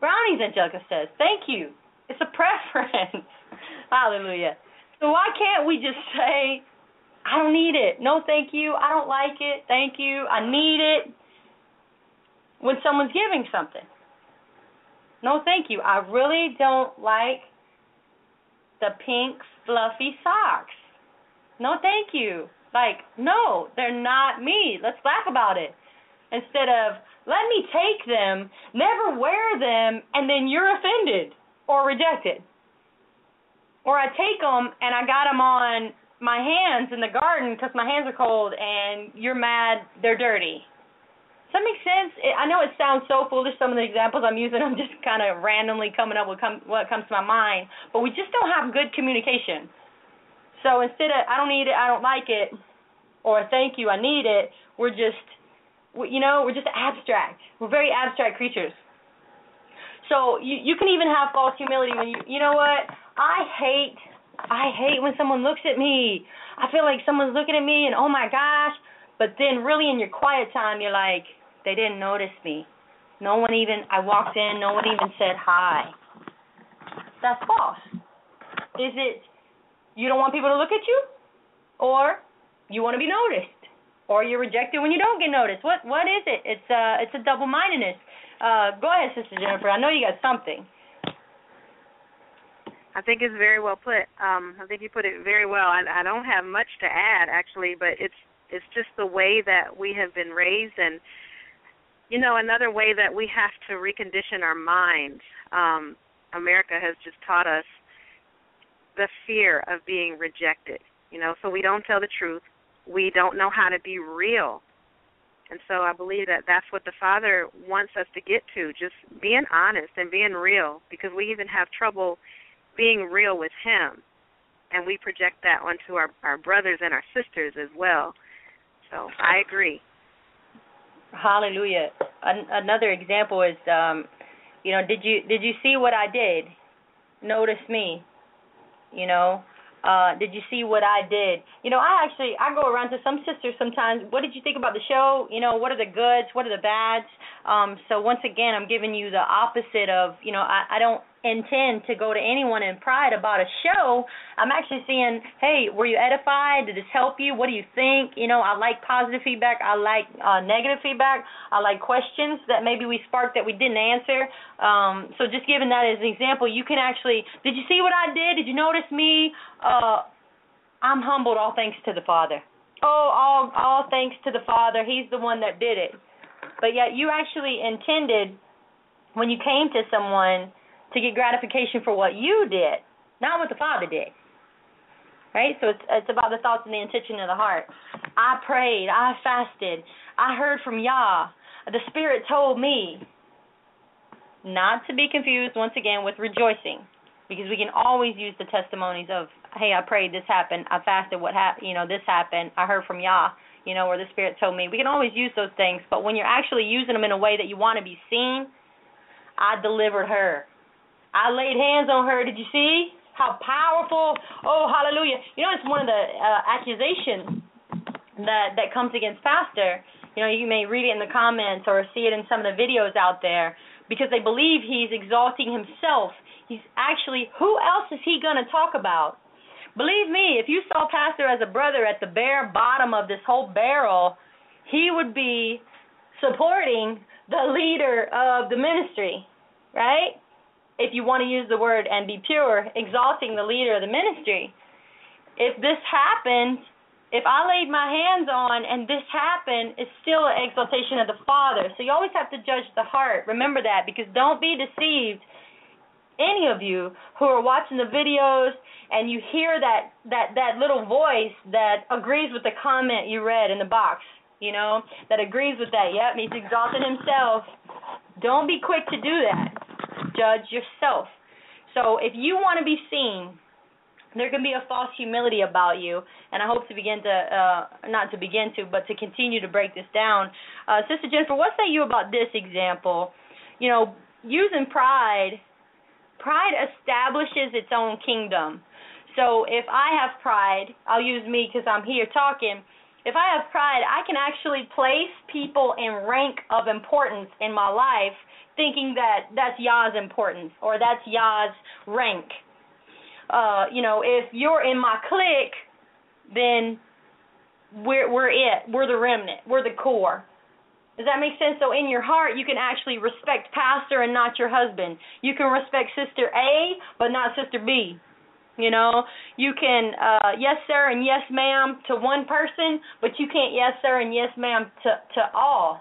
Brownies, Angelica says. Thank you. It's a preference. Hallelujah. So why can't we just say, I don't need it. No, thank you. I don't like it. Thank you. I need it. When someone's giving something. No, thank you. I really don't like the pink fluffy socks. No, thank you. Like, no, they're not me. Let's laugh about it. instead of, let me take them, never wear them, and then you're offended or rejected. Or I take them and I got them on my hands in the garden because my hands are cold and you're mad they're dirty. Does that make sense? I know it sounds so foolish, some of the examples I'm using. I'm just kind of randomly coming up with what comes to my mind. But we just don't have good communication. So instead of, I don't need it, I don't like it, or thank you, I need it, we're just, we're just abstract. We're very abstract creatures. So you can even have false humility when you know what? I hate when someone looks at me. I feel like someone's looking at me and, oh, my gosh. But then really in your quiet time, you're like, they didn't notice me. I walked in, no one even said hi. That's false. Is it you don't want people to look at you? Or you want to be noticed? Or you're rejected when you don't get noticed? What is it? It's a double-mindedness. Go ahead, Sister Jennifer. I know you got something. I think it's very well put. I think you put it very well. I don't have much to add, actually, but it's just the way that we have been raised. And, another way that we have to recondition our minds, America has just taught us the fear of being rejected, so we don't tell the truth. We don't know how to be real. And so I believe that that's what the Father wants us to get to, just being honest and being real, because we even have trouble being real with Him. And we project that onto our brothers and our sisters as well. So I agree. Hallelujah. Another example is, did you see what I did? Notice me. Did you see what I did? I go around to some sisters sometimes. What did you think about the show? What are the goods? What are the bads? So once again, I'm giving you the opposite of, I don't intend to go to anyone in pride about a show. I'm actually saying, hey, were you edified? Did this help you? What do you think? I like positive feedback. I like negative feedback. I like questions that maybe we sparked that we didn't answer. So just giving that as an example, you can actually, did you see what I did? Did you notice me? I'm humbled, all thanks to the Father. All thanks to the Father. He's the one that did it. But yet you actually intended when you came to someone to get gratification for what you did, not what the Father did, right? So it's about the thoughts and the intention of the heart. I prayed. I fasted. I heard from Yah. The Spirit told me, not to be confused, once again, with rejoicing, because we can always use the testimonies of, hey, I prayed, this happened. I fasted, this happened. I heard from Yah, or the Spirit told me. We can always use those things, but when you're actually using them in a way that you want to be seen, I delivered her. I laid hands on her. Did you see how powerful? Oh, hallelujah. It's one of the accusations that comes against pastor. You may read it in the comments or see it in some of the videos out there, because they believe he's exalting himself. He's actually, who else is he going to talk about? Believe me, if you saw pastor as a brother at the bare bottom of this whole barrel, he would be supporting the leader of the ministry, right? If you want to use the word and be pure, exalting the leader of the ministry. If this happened, if I laid my hands on and this happened, it's still an exaltation of the Father. So you always have to judge the heart. Remember that, because don't be deceived, any of you who are watching the videos and you hear that little voice that agrees with the comment you read in the box, that agrees with that. Yep, he's exalted himself. Don't be quick to do that. Judge yourself. So if you want to be seen, there can be a false humility about you, and I hope to begin to, but to continue to break this down. Sister Jennifer, what say you about this example? Using pride establishes its own kingdom. So if I have pride, I'll use me because I'm here talking. If I have pride, I can actually place people in rank of importance in my life, thinking that that's Yah's importance or that's Yah's rank. If you're in my clique, then we're it. We're the remnant. We're the core. Does that make sense? So in your heart, you can actually respect pastor and not your husband. You can respect Sister A, but not Sister B. You can yes, sir, and yes, ma'am to one person, but you can't yes, sir, and yes, ma'am to all.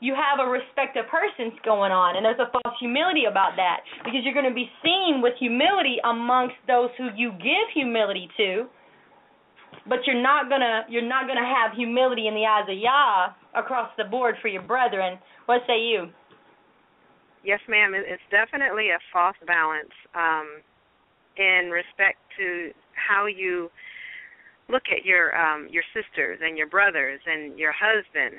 you have a respect of persons going on, and there's a false humility about that, because you're going to be seen with humility amongst those who you give humility to, but you're not gonna have humility in the eyes of Yah across the board for your brethren. What say you? Yes, ma'am. It's definitely a false balance in respect to how you look at your sisters and your brothers and your husband,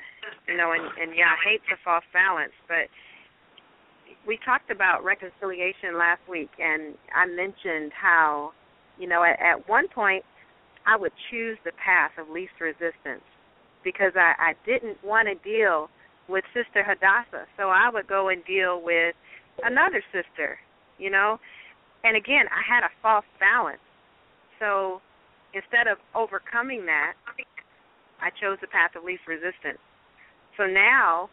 you know, and Yah hates a false balance. But we talked about reconciliation last week, and I mentioned how, you know, at one point I would choose the path of least resistance because I didn't want to deal with Sister Hadassah, so I would go and deal with another sister, you know. And again, I had a false balance. So instead of overcoming that, I chose the path of least resistance. So now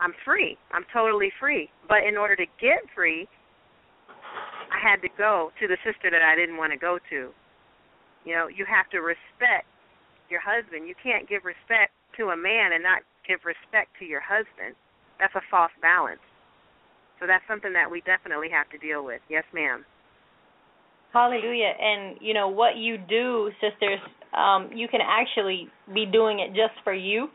I'm free. I'm totally free. But in order to get free, I had to go to the sister that I didn't want to go to. You know, you have to respect your husband. You can't give respect to a man and not give respect to your husband. That's a false balance. So that's something that we definitely have to deal with. Yes, ma'am. Hallelujah. And, you know, what you do, sisters, you can actually be doing it just for you.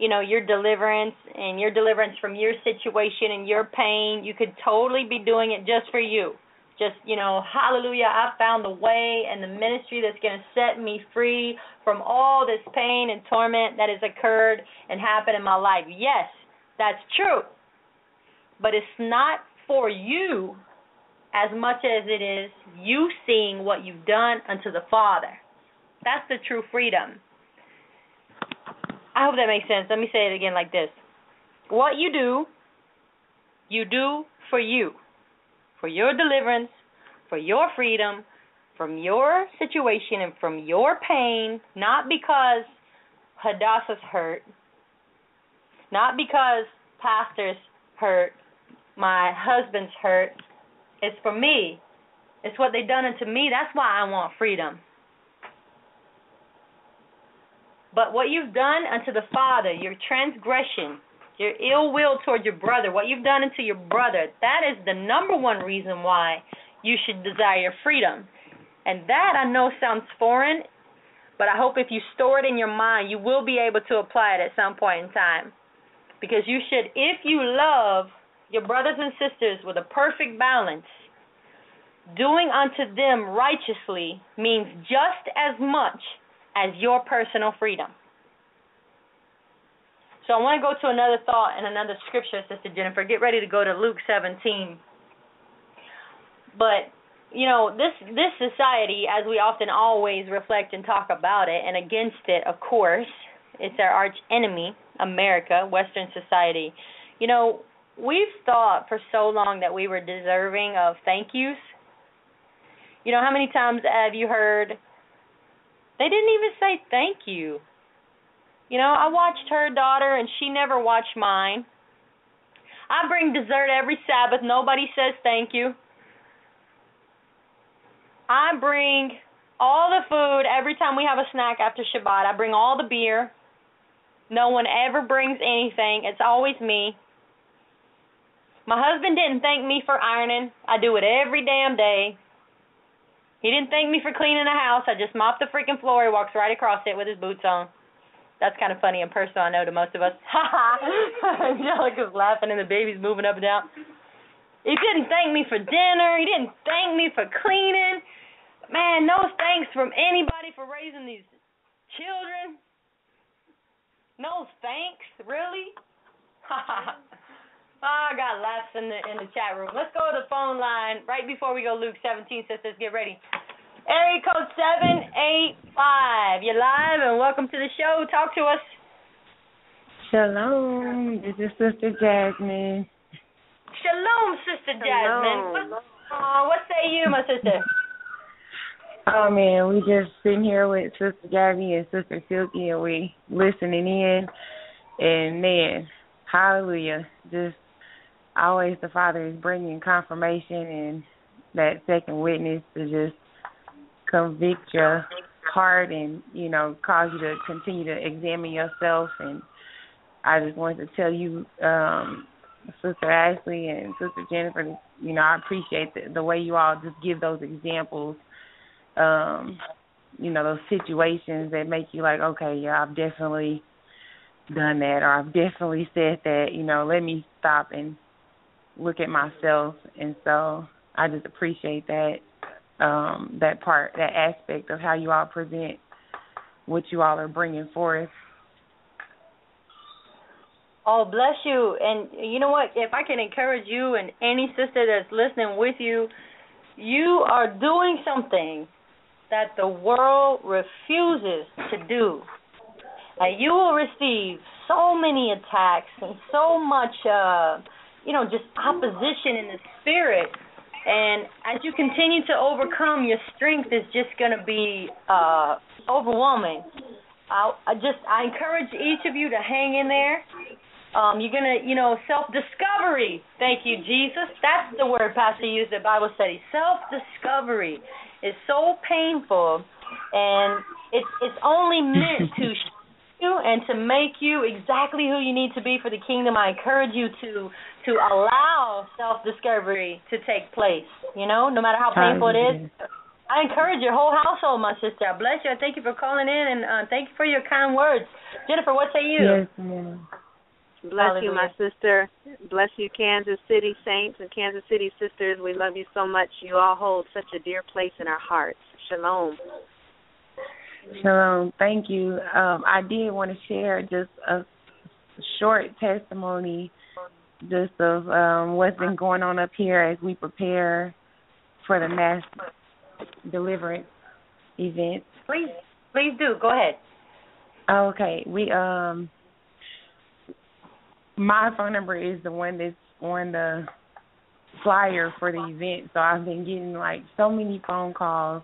You know, your deliverance and your deliverance from your situation and your pain, you could totally be doing it just for you. Just, you know, hallelujah, I found the way and the ministry that's going to set me free from all this pain and torment that has occurred and happened in my life. Yes, that's true. But it's not for you as much as it is you seeing what you've done unto the Father. That's the true freedom. I hope that makes sense. Let me say it again like this. What you do for you, for your deliverance, for your freedom, from your situation and from your pain, not because Hadassah's hurt, not because Pastor's hurt, my husband's hurt. It's for me. It's what they've done unto me. That's why I want freedom. But what you've done unto the Father, your transgression, your ill will toward your brother, what you've done unto your brother, that is the number one reason why you should desire freedom. And that, I know, sounds foreign, but I hope if you store it in your mind, you will be able to apply it at some point in time. Because you should, if you love your brothers and sisters with a perfect balance, doing unto them righteously means just as much as your personal freedom. So I want to go to another thought and another scripture, Sister Jennifer. Get ready to go to Luke 17. But, you know, this society, as we often always reflect and talk about it, and against it, of course, it's our arch enemy, America, Western society. You know, we've thought for so long that we were deserving of thank yous. You know, how many times have you heard, they didn't even say thank you. You know, I watched her daughter and she never watched mine. I bring dessert every Sabbath. Nobody says thank you. I bring all the food every time we have a snack after Shabbat. I bring all the beer. No one ever brings anything. It's always me. My husband didn't thank me for ironing. I do it every damn day. He didn't thank me for cleaning the house. I just mopped the freaking floor. He walks right across it with his boots on. That's kind of funny and personal, I know, to most of us. Ha ha. Angelica's laughing and the baby's moving up and down. He didn't thank me for dinner. He didn't thank me for cleaning. Man, no thanks from anybody for raising these children. No thanks, really? Ha ha. Oh, I got laughs in the chat room. Let's go to the phone line right before we go Luke 17, sisters. Get ready. Area code 785. You're live and welcome to the show. Talk to us. Shalom. This is Sister Jasmine. Shalom, Sister Jasmine. Shalom. What say you, my sister? Oh, man, we just sitting here with Sister Gabby and Sister Silky, and we listening in. And, man, hallelujah. Just always the Father is bringing confirmation and that second witness to just convict your heart and, you know, cause you to continue to examine yourself and I just wanted to tell you, Sister Ashley and Sister Jennifer, you know, I appreciate the way you all just give those examples, you know, those situations that make you like, okay, yeah, I've definitely done that, or I've definitely said that, you know, let me stop and look at myself. And so I just appreciate that, that part, that aspect of how you all present what you all are bringing forth. Oh, bless you. And you know what? If I can encourage you and any sister that's listening with you, you are doing something that the world refuses to do. Like, you will receive so many attacks and so much, you know, just opposition in the spirit. And as you continue to overcome, your strength is just going to be overwhelming. I encourage each of you to hang in there. You're going to, you know, self-discovery. Thank you, Jesus. That's the word Pastor used at Bible study. Self-discovery is so painful, and it's only meant to show you and to make you exactly who you need to be for the kingdom. I encourage you to allow self-discovery to take place, you know, no matter how painful it is. I encourage your whole household, my sister. I bless you. I thank you for calling in, and thank you for your kind words. Jennifer, what say you? Yes, ma'am. Bless Hallelujah. You, my sister. Bless you, Kansas City saints and Kansas City sisters. We love you so much. You all hold such a dear place in our hearts. Shalom. Shalom. Thank you. I did want to share just a short testimony just of what's been going on up here as we prepare for the mass deliverance event. Please do. Go ahead. Okay. We my phone number is the one that's on the flyer for the event, so I've been getting like so many phone calls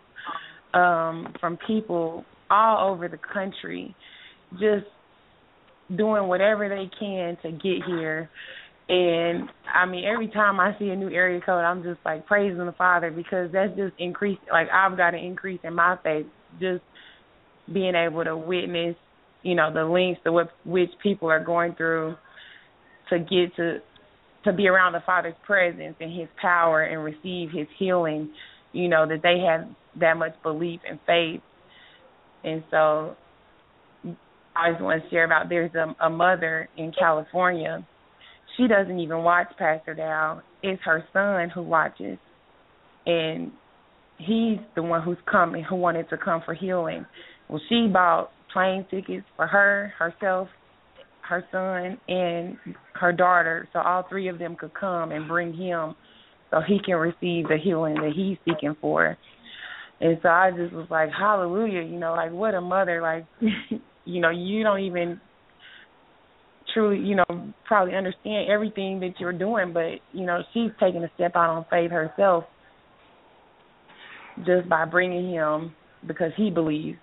from people all over the country just doing whatever they can to get here. And, I mean, every time I see a new area code, I'm just, like, praising the Father, because that's just increased. Like, I've got an increase in my faith just being able to witness, you know, the lengths to which people are going through to get to be around the Father's presence and His power and receive His healing, you know, that they have that much belief and faith. And so I just want to share about there's a mother in California. She doesn't even watch Pastor Dow. It's her son who watches, and he's the one who's coming, who wanted to come for healing. Well, she bought plane tickets for herself, her son, and her daughter, so all three of them could come and bring him so he can receive the healing that he's seeking for. And so I just was like, hallelujah, you know, like, what a mother. Like, you know, you don't even truly, you know, probably understand everything that you're doing, but, you know, she's taking a step out on faith herself just by bringing him, because he believes.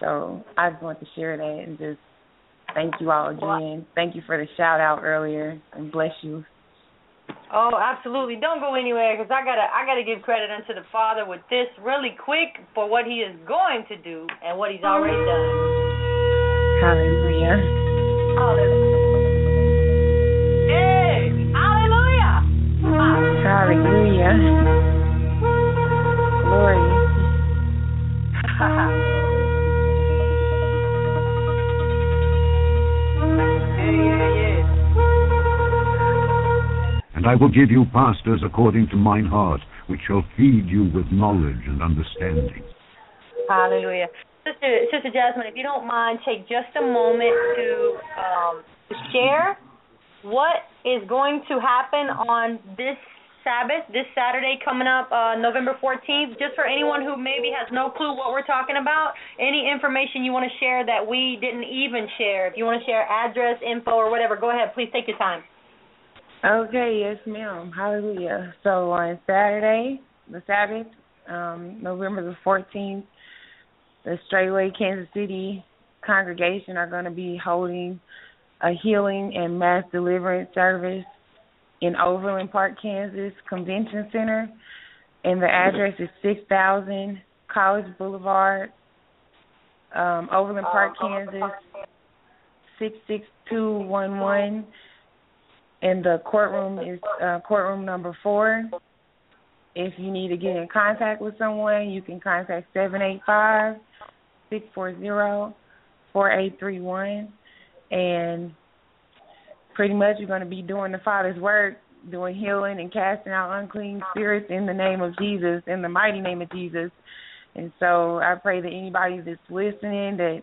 So I just want to share that and just thank you all again. Thank you for the shout out earlier, and bless you. Oh, absolutely. Don't go anywhere, because I gotta give credit unto the Father with this really quick for what He is going to do and what He's already done. Hallelujah. Hallelujah. Hey, hallelujah. Hallelujah. Glory. And I will give you pastors according to mine heart, which shall feed you with knowledge and understanding. Hallelujah. Sister Jasmine, if you don't mind, take just a moment to share what is going to happen on this Sabbath, this Saturday coming up, November 14th, just for anyone who maybe has no clue what we're talking about, any information you want to share that we didn't even share. If you want to share address, info, or whatever, go ahead. Please take your time. Okay, yes, ma'am. Hallelujah. So on Saturday, the Sabbath, November the 14th, the Straightway Kansas City congregation are going to be holding a healing and mass deliverance service in Overland Park, Kansas Convention Center, and the address is 6000 College Boulevard, Overland Park, Kansas, 66211, and the courtroom is courtroom number 4. If you need to get in contact with someone, you can contact 785-640-4831. And pretty much you're going to be doing the Father's work, doing healing and casting out unclean spirits in the name of Jesus, in the mighty name of Jesus. And so I pray that anybody that's listening that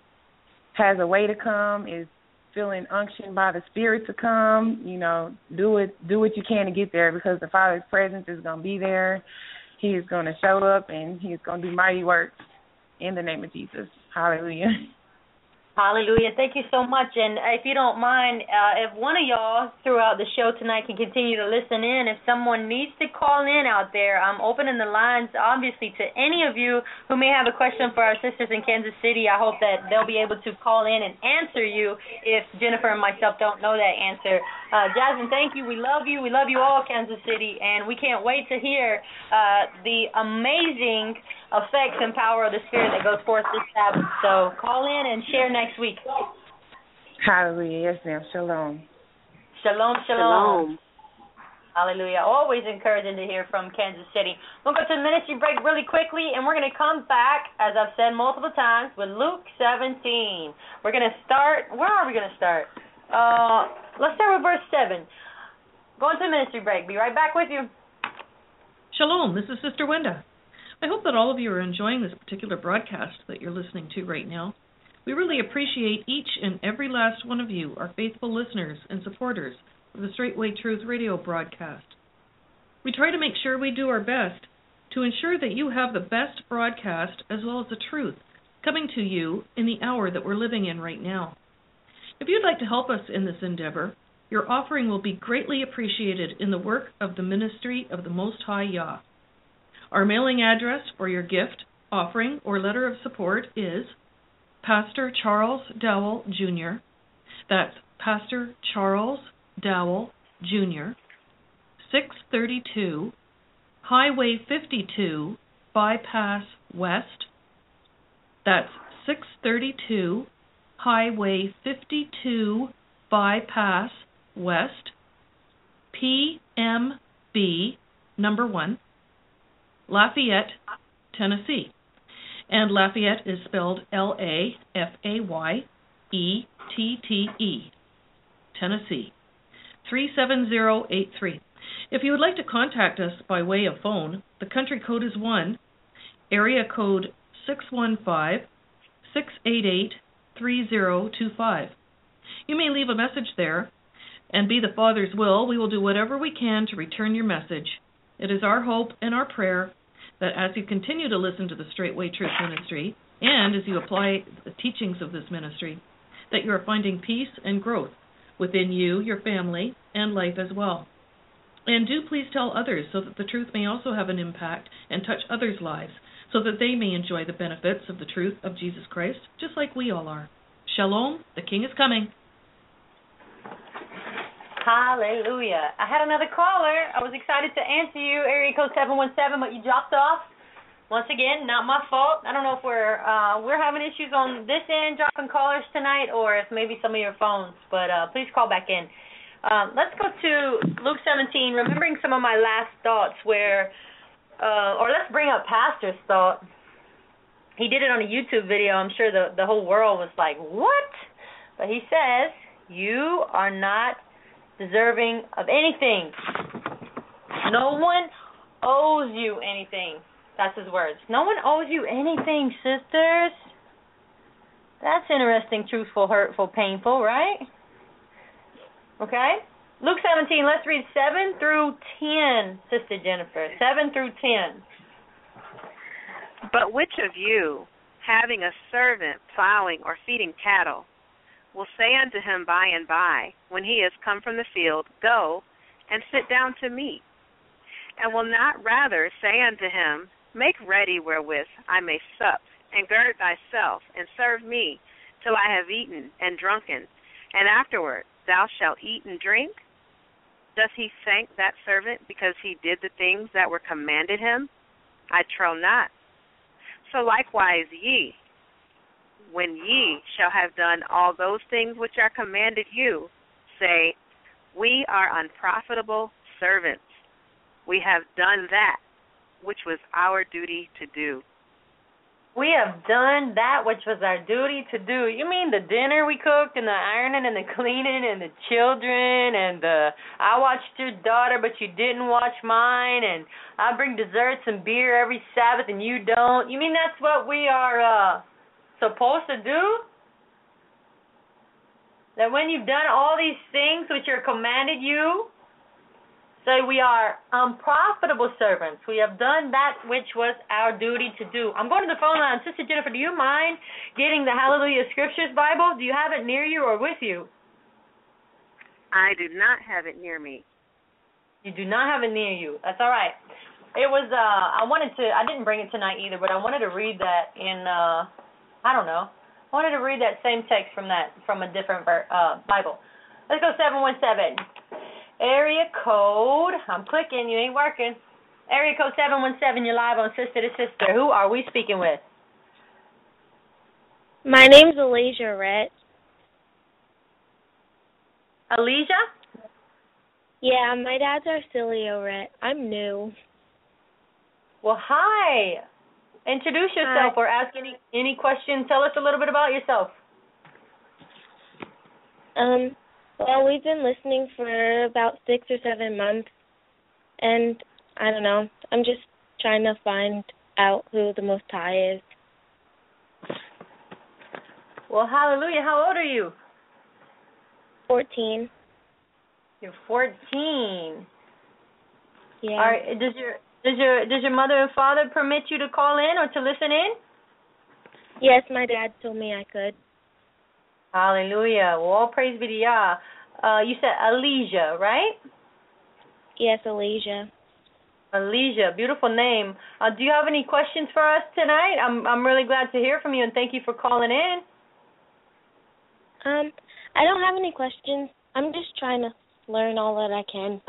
has a way to come, is feeling unctioned by the Spirit to come, you know, do what you can to get there, because the Father's presence is going to be there. He is going to show up, and he is going to do mighty works in the name of Jesus. Hallelujah. Hallelujah. Thank you so much. And if you don't mind, if one of y'all throughout the show tonight can continue to listen in, if someone needs to call in out there, I'm opening the lines, obviously, to any of you who may have a question for our sisters in Kansas City. I hope that they'll be able to call in and answer you if Jennifer and myself don't know that answer. Jasmine, thank you. We love you. We love you all, Kansas City. And we can't wait to hear the amazing effects and power of the Spirit that goes forth this Sabbath. So call in and share next week. Hallelujah. Yes, ma'am. Shalom. Shalom, shalom. Shalom. Hallelujah. Always encouraging to hear from Kansas City. We'll go to the ministry break really quickly, and we're going to come back, as I've said multiple times, with Luke 17. We're going to start. Where are we going to start? Let's start with verse 7. Going to the ministry break. Be right back with you. Shalom. This is Sister Wenda. I hope that all of you are enjoying this particular broadcast that you're listening to right now. We really appreciate each and every last one of you, our faithful listeners and supporters of the Straightway Truth Radio broadcast. We try to make sure we do our best to ensure that you have the best broadcast as well as the truth coming to you in the hour that we're living in right now. If you'd like to help us in this endeavor, your offering will be greatly appreciated in the work of the Ministry of the Most High Yah. Our mailing address for your gift, offering, or letter of support is Pastor Charles Dowell Jr. That's Pastor Charles Dowell Jr., 632 Highway 52 Bypass West. That's 632 Highway 52 Bypass West, PMB number 1. Lafayette, Tennessee. And Lafayette is spelled L-A-F-A-Y-E-T-T-E, Tennessee, 37083. If you would like to contact us by way of phone, the country code is 1, area code 615-688-3025. You may leave a message there, and be the Father's will, we will do whatever we can to return your message. It is our hope and our prayer that as you continue to listen to the Straightway Truth Ministry and as you apply the teachings of this ministry, that you are finding peace and growth within you, your family, and life as well. And do please tell others so that the truth may also have an impact and touch others' lives so that they may enjoy the benefits of the truth of Jesus Christ, just like we all are. Shalom, the King is coming. Hallelujah. I had another caller. I was excited to answer you, area code 717, but you dropped off. Once again, not my fault. I don't know if we're having issues on this end, dropping callers tonight, or if maybe some of your phones, but please call back in. Let's go to Luke 17, remembering some of my last thoughts where, or let's bring up Pastor's thought. He did it on a YouTube video. I'm sure the whole world was like, what? But he says, you are not deserving of anything. No one owes you anything. That's his words. No one owes you anything, sisters. That's interesting, truthful, hurtful, painful, right? Okay? Luke 17, let's read 7 through 10, Sister Jennifer. 7 through 10. But which of you, having a servant plowing or feeding cattle, will say unto him by and by, when he is come from the field, go and sit down to meat? And will not rather say unto him, make ready wherewith I may sup, and gird thyself, and serve me, till I have eaten and drunken, and afterward thou shalt eat and drink? Does he thank that servant because he did the things that were commanded him? I trow not. So likewise ye, when ye shall have done all those things which are commanded you, say, we are unprofitable servants. We have done that which was our duty to do. We have done that which was our duty to do. You mean the dinner we cooked and the ironing and the cleaning and the children and the I watched your daughter but you didn't watch mine and I bring desserts and beer every Sabbath and you don't. You mean that's what we are supposed to do? That when you've done all these things which are commanded you, say we are unprofitable servants. We have done that which was our duty to do. I'm going to the phone line. Sister Jennifer, do you mind getting the Hallelujah Scriptures Bible? Do you have it near you or with you? I do not have it near me. You do not have it near you. That's all right. It was, I didn't bring it tonight either, but I wanted to read that in, I wanted to read that same text from a different Bible. Let's go 717. Area code, I'm clicking, you ain't working. Area code 717, you're live on Sister to Sister. Who are we speaking with? My name's Elijah Rhett. Elijah? Yeah, my dad's Arcelio Rhett. I'm new. Well, hi. Introduce yourself or ask any question. Tell us a little bit about yourself. Well, we've been listening for about 6 or 7 months, and I don't know. I'm just trying to find out who the Most High is. Well, hallelujah. How old are you? 14. You're 14. Yeah. All right. Does your mother and father permit you to call in or to listen in? Yes, my dad told me I could. Hallelujah. Well, all praise be to Yah. You said Elijah, right? Yes, Elijah. Elijah, beautiful name. Do you have any questions for us tonight? I'm really glad to hear from you, and thank you for calling in. I don't have any questions. I'm just trying to learn all that I can.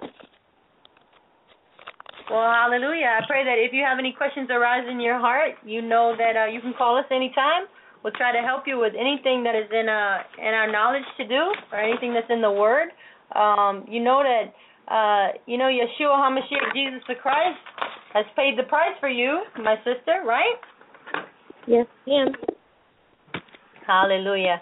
Well, hallelujah. I pray that if you have any questions arise in your heart, you know that you can call us anytime. We'll try to help you with anything that is in our knowledge to do or anything that's in the Word. Yeshua HaMashiach, Jesus the Christ, has paid the price for you, my sister, right? Yes, ma'am. Hallelujah.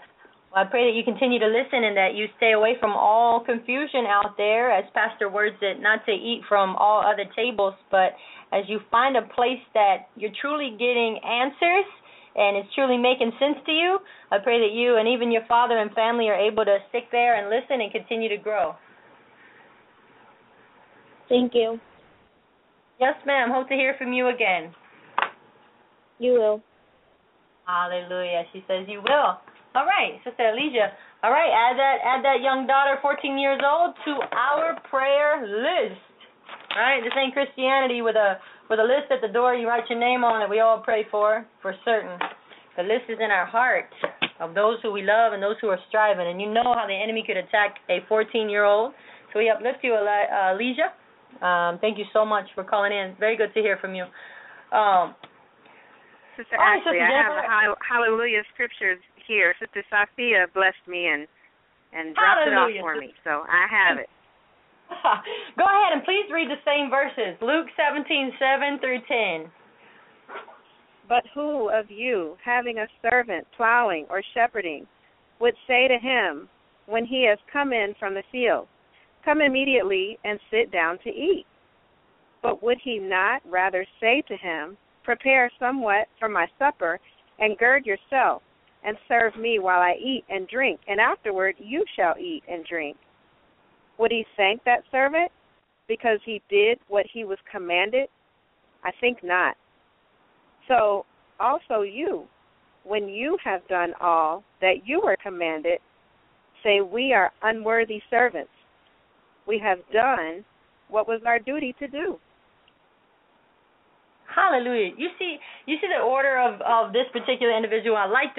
Well, I pray that you continue to listen and that you stay away from all confusion out there, as Pastor words it, not to eat from all other tables, but as you find a place that you're truly getting answers, and it's truly making sense to you, I pray that you and even your father and family are able to stick there and listen and continue to grow. Thank you. Yes, ma'am. Hope to hear from you again. You will. Hallelujah. She says you will. All right, Sister Elijah. All right, add that young daughter, 14 years old, to our prayer list. All right, this ain't Christianity with a list at the door, you write your name on it. We all pray for certain. The list is in our heart of those who we love and those who are striving. And you know how the enemy could attack a 14-year-old. So we uplift you, Elijah. Thank you so much for calling in. Very good to hear from you. Sister Ashley, I have the Hallelujah Scriptures here. Sister Sophia blessed me and dropped it off for me. So I have it. Go ahead and please read the same verses, Luke 17:7 through 10. But who of you, having a servant plowing or shepherding, would say to him, when he has come in from the field, come immediately and sit down to eat? But would he not rather say to him, prepare somewhat for my supper, and gird yourself, and serve me while I eat and drink, and afterward you shall eat and drink? Would he thank that servant because he did what he was commanded? I think not. So also you, when you have done all that you were commanded, say, we are unworthy servants. We have done what was our duty to do. Hallelujah. You see the order of this particular individual. I like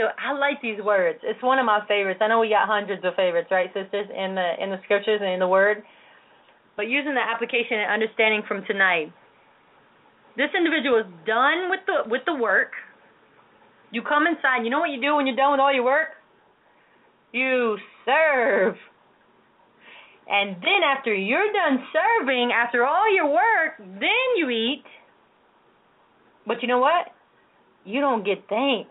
these words. It's one of my favorites. I know we got hundreds of favorites, right, sisters, in the Scriptures and in the Word. But using the application and understanding from tonight, this individual is done with the work. You come inside. You know what you do when you're done with all your work? You serve. And then after you're done serving, after all your work, then you eat. But you know what? You don't get thanks.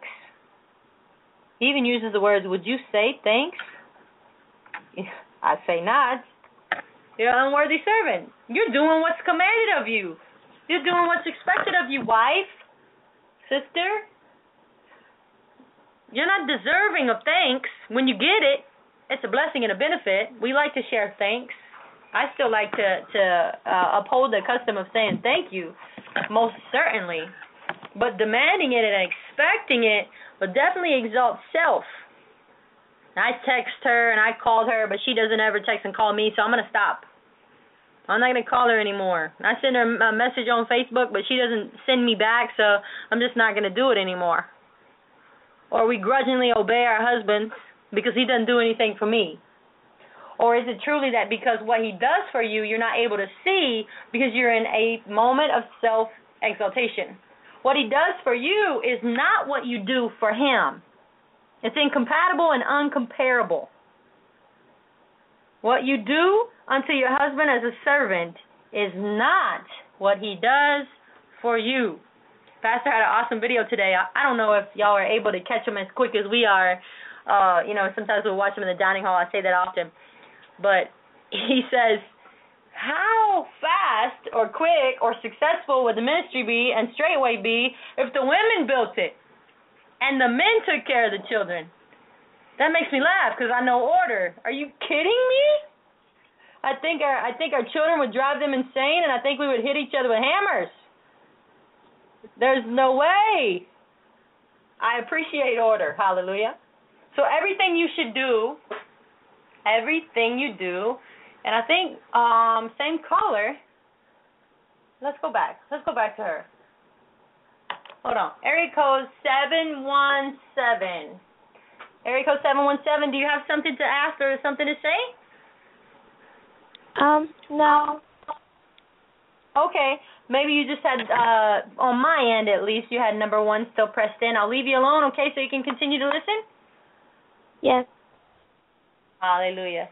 He even uses the words, would you say thanks? I say not. You're an unworthy servant. You're doing what's commanded of you. You're doing what's expected of you, wife, sister. You're not deserving of thanks. When you get it, it's a blessing and a benefit. We like to share thanks. I still like to uphold the custom of saying thank you, most certainly. But demanding it and expecting it will definitely exalt self. I text her and I called her, but she doesn't ever text and call me, so I'm going to stop. I'm not going to call her anymore. I send her a message on Facebook, but she doesn't send me back, so I'm just not going to do it anymore. Or we grudgingly obey our husbands because he doesn't do anything for me. Or is it truly that because what he does for you, you're not able to see because you're in a moment of self-exaltation? What he does for you is not what you do for him. It's incompatible and uncomparable. What you do unto your husband as a servant is not what he does for you. Pastor had an awesome video today. I don't know if y'all are able to catch him as quick as we are. Sometimes we'll watch him in the dining hall. I say that often. But he says, how fast or quick or successful would the ministry be and Straightway be if the women built it and the men took care of the children? That makes me laugh because I know order. Are you kidding me? I think our children would drive them insane, and I think we would hit each other with hammers. There's no way. I appreciate order. Hallelujah. So everything you do, and I think same caller. Let's go back to her. Hold on. Area code 717. Area code 717. Do you have something to ask or something to say? No. Okay. Maybe you just had, on my end at least, you had number one still pressed in. I'll leave you alone, okay, so you can continue to listen? Yes. Hallelujah.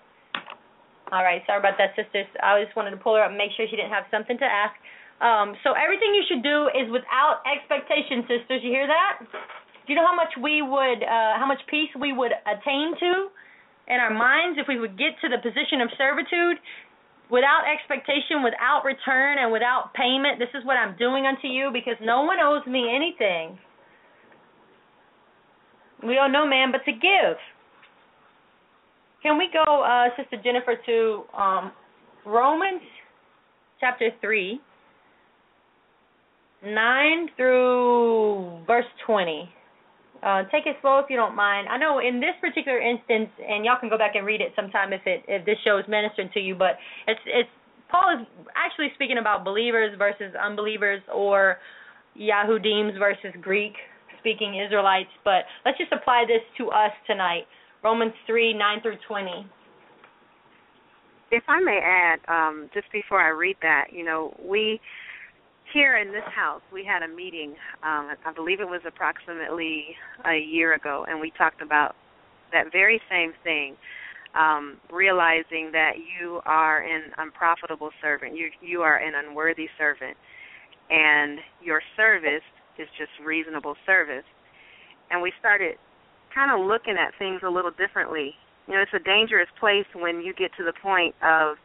All right. Sorry about that, sisters. I just wanted to pull her up and make sure she didn't have something to ask. So everything you should do is without expectation, sisters. You hear that? Do you know how much peace we would attain to in our minds if we would get to the position of servitude without expectation, without return, and without payment? This is what I'm doing unto you because no one owes me anything. We owe no man but to give. Can we go, Sister Jennifer, to Romans chapter 3? 9 through verse 20. Take it slow if you don't mind. I know in this particular instance, and y'all can go back and read it sometime if this show is ministering to you, but it's Paul is actually speaking about believers versus unbelievers, or Yahudim versus Greek-speaking Israelites, but let's just apply this to us tonight. Romans 3, 9 through 20. If I may add, just before I read that, we... Here in this house, we had a meeting, I believe it was approximately a year ago, and we talked about that very same thing, realizing that you are an unprofitable servant. You are an unworthy servant, and your service is just reasonable service. And we started kind of looking at things a little differently. It's a dangerous place when you get to the point of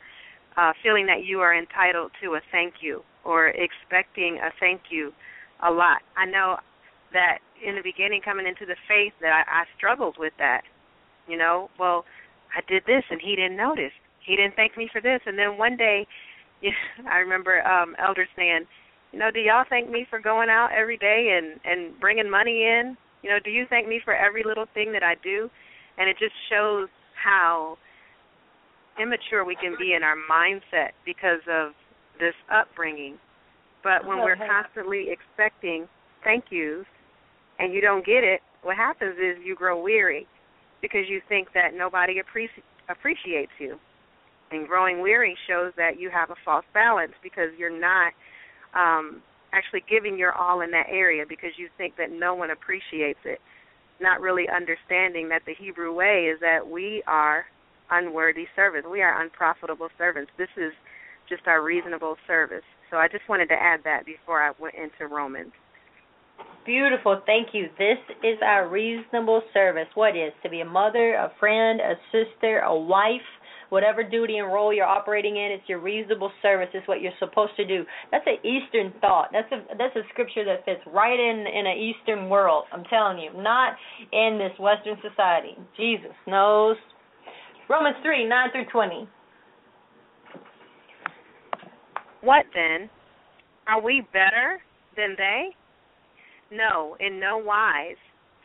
feeling that you are entitled to a thank you, or expecting a thank you a lot. I know that in the beginning, coming into the faith, that I struggled with that. Well, I did this and he didn't notice. He didn't thank me for this. And then one day, I remember Elder saying, do y'all thank me for going out every day and bringing money in? Do you thank me for every little thing that I do? And it just shows how immature we can be in our mindset because of this upbringing. But when we're constantly expecting thank yous and you don't get it, what happens is you grow weary because you think that nobody appreciates you. And growing weary shows that you have a false balance because you're not actually giving your all in that area because you think that no one appreciates it, not really understanding that the Hebrew way is that we are unworthy servants. We are unprofitable servants. This is just our reasonable service. So I just wanted to add that before I went into Romans. Beautiful. Thank you. This is our reasonable service. What is? To be a mother, a friend, a sister, a wife, whatever duty and role you're operating in, it's your reasonable service. It's what you're supposed to do. That's an Eastern thought. That's a scripture that fits right in an Eastern world. I'm telling you, not in this Western society. Jesus knows. Romans 3, 9 through 20. What then? Are we better than they? No, in no wise,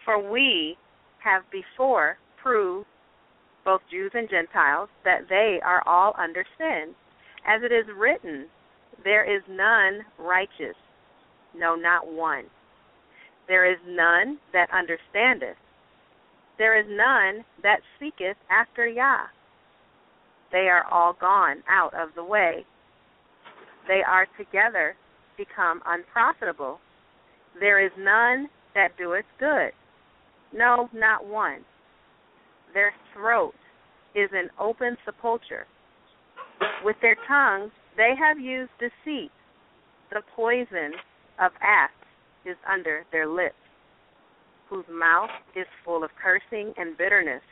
for we have before proved, both Jews and Gentiles, that they are all under sin. As it is written, there is none righteous, no, not one. There is none that understandeth. There is none that seeketh after Yah. They are all gone out of the way. They are together become unprofitable. There is none that doeth good, no, not one. Their throat is an open sepulchre. With their tongues they have used deceit. The poison of asps is under their lips, whose mouth is full of cursing and bitterness.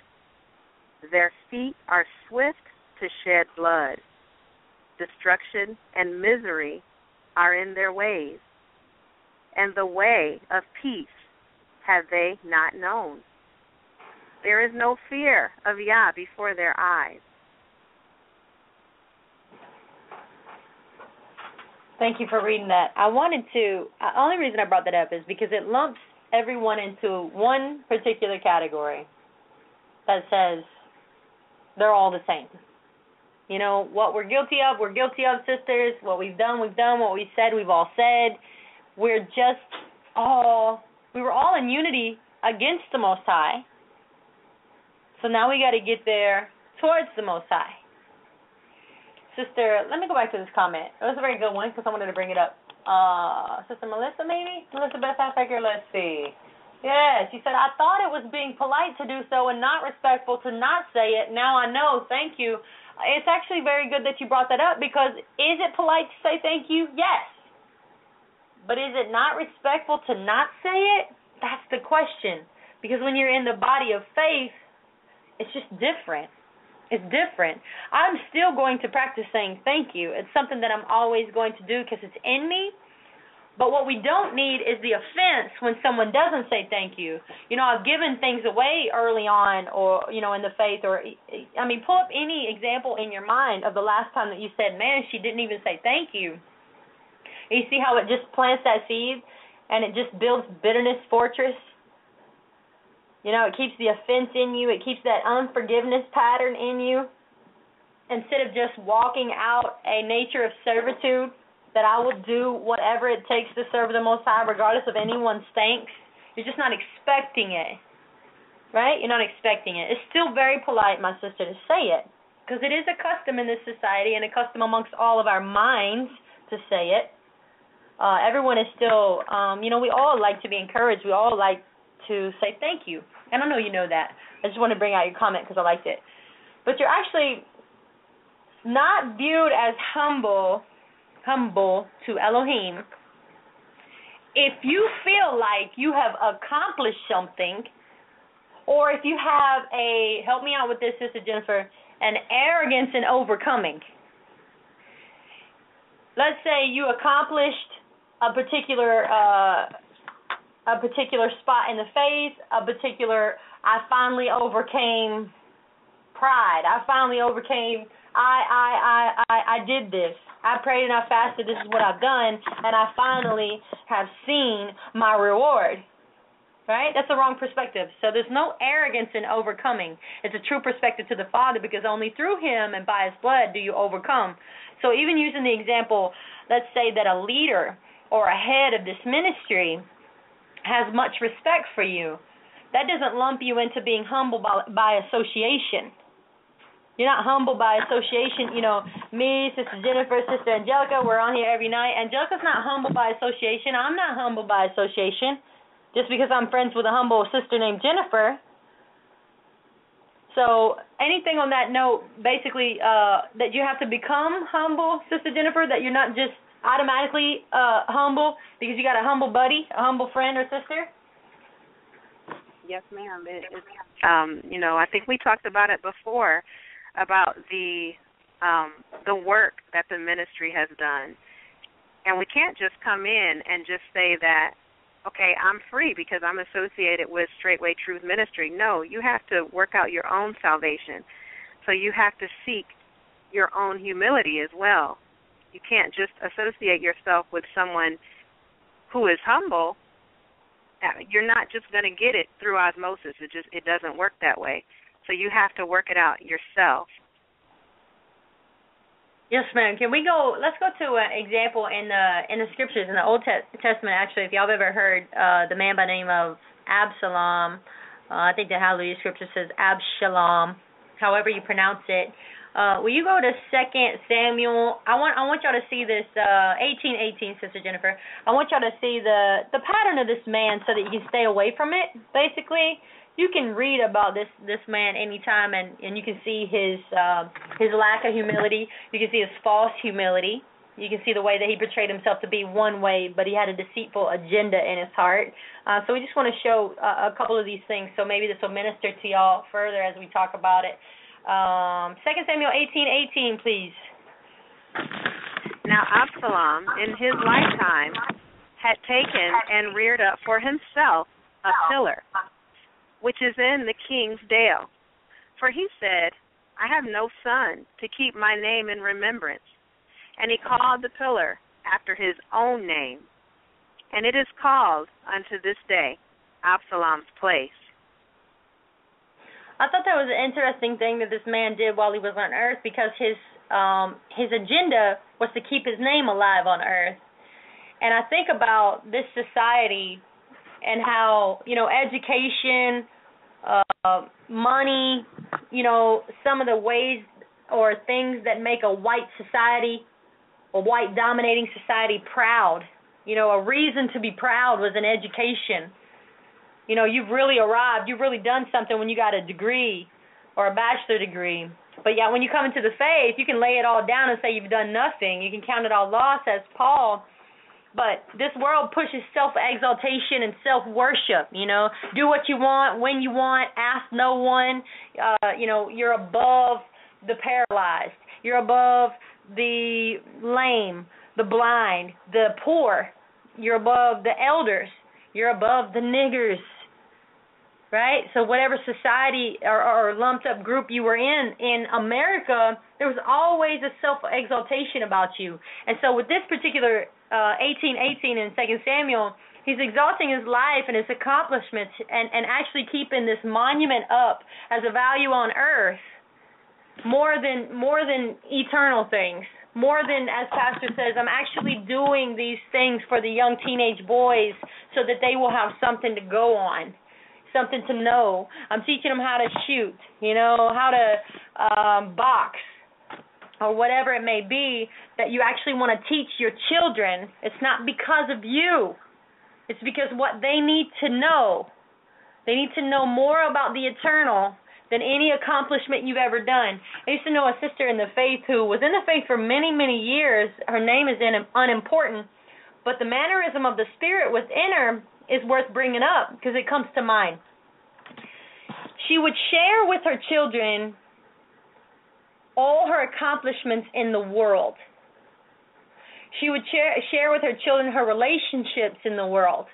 Their feet are swift to shed blood. Destruction and misery are in their ways, and the way of peace have they not known. There is no fear of Yah before their eyes. Thank you for reading that. The only reason I brought that up is because it lumps everyone into one particular category that says they're all the same. You know, what we're guilty of, sisters. What we've done. What we said, we've all said. We were all in unity against the Most High. So now we got to get there towards the Most High. Sister, let me go back to this comment. It was a very good one because I wanted to bring it up. Sister Melissa, maybe? Melissa Beth Hacker, let's see. Yeah, she said, I thought it was being polite to do so and not respectful to not say it. Now I know. Thank you. It's actually very good that you brought that up because is it polite to say thank you? Yes. But is it not respectful to not say it? That's the question. Because when you're in the body of faith, it's just different. It's different. I'm still going to practice saying thank you. It's something that I'm always going to do because it's in me. But what we don't need is the offense when someone doesn't say thank you. You know, I've given things away early on or, you know, in the faith or, I mean, pull up any example in your mind of the last time that you said, man, she didn't even say thank you. And you see how it just plants that seed and it just builds bitterness fortress? You know, it keeps the offense in you. It keeps that unforgiveness pattern in you. Instead of just walking out a nature of servitude, that I will do whatever it takes to serve the Most High, regardless of anyone's thanks, you're just not expecting it, right? You're not expecting it. It's still very polite, my sister, to say it, because it is a custom in this society and a custom amongst all of our minds to say it. Everyone is still, you know, we all like to be encouraged. We all like to say thank you. And I know you know that. I just want to bring out your comment because I liked it. But you're actually not viewed as humble to Elohim if you feel like you have accomplished something, or if you have a, help me out with this, Sister Jennifer, an arrogance in overcoming. Let's say you accomplished a particular spot in the faith, I finally overcame pride. I finally overcame, I did this. I prayed and I fasted. This is what I've done, and I finally have seen my reward. Right? That's the wrong perspective. So there's no arrogance in overcoming. It's a true perspective to the Father because only through Him and by His blood do you overcome. So even using the example, let's say that a leader or a head of this ministry has much respect for you. That doesn't lump you into being humble by association. You're not humble by association. You know, me, Sister Jennifer, Sister Angelica, we're on here every night. Angelica's not humble by association. I'm not humble by association just because I'm friends with a humble sister named Jennifer. So anything on that note, basically, that you have to become humble, Sister Jennifer, that you're not just automatically humble because you got a humble buddy, a humble friend or sister? Yes, ma'am. You know, I think we talked about it before, about the work that the ministry has done. And we can't just come in and just say that, okay, I'm free because I'm associated with Straightway Truth Ministry. No, you have to work out your own salvation. So you have to seek your own humility as well. You can't just associate yourself with someone who is humble. You're not just going to get it through osmosis. It doesn't work that way. So you have to work it out yourself. Yes, ma'am. Can we go? Let's go to an example in the scriptures in the Old Testament. Actually, if y'all have ever heard the man by the name of Absalom, I think the Hallelujah scripture says Absalom, however you pronounce it. Will you go to 2 Samuel? I want y'all to see this 18:18, Sister Jennifer. I want y'all to see the pattern of this man so that you can stay away from it. Basically, you can read about this man anytime, and you can see his lack of humility. You can see his false humility. You can see the way that he portrayed himself to be one way, but he had a deceitful agenda in his heart. So we just want to show a couple of these things, so maybe this will minister to y'all further as we talk about it. 2 Samuel 18:18, please. Now Absalom, in his lifetime, had taken and reared up for himself a pillar, which is in the king's dale. For he said, I have no son to keep my name in remembrance. And he called the pillar after his own name. And it is called unto this day Absalom's place. I thought that was an interesting thing that this man did while he was on earth, because his agenda was to keep his name alive on earth. And I think about this society and how, you know, education, money, you know, some of the ways or things that make a white society, a white dominating society, proud. You know, a reason to be proud was an education. You know, you've really arrived, you've really done something when you got a degree or a bachelor degree. But yeah, when you come into the faith, you can lay it all down and say you've done nothing. You can count it all loss, as Paul. But this world pushes self-exaltation and self-worship, you know. Do what you want, when you want, ask no one. You know, you're above the paralyzed. You're above the lame, the blind, the poor. You're above the elders. You're above the niggers, right? So whatever society or lumped up group you were in America, there was always a self-exaltation about you. And so with this particular 18:18 in 2 Samuel, he's exalting his life and his accomplishments and actually keeping this monument up as a value on earth more than eternal things. More than, as Pastor says, I'm actually doing these things for the young teenage boys so that they will have something to go on, something to know. I'm teaching them how to shoot, you know, how to box, or whatever it may be that you actually want to teach your children. It's not because of you. It's because what they need to know. They need to know more about the eternal than any accomplishment you've ever done. I used to know a sister in the faith who was in the faith for many, many years. Her name is unimportant, but the mannerism of the spirit within her is worth bringing up because it comes to mind. She would share with her children all her accomplishments in the world. She would share with her children her relationships in the world.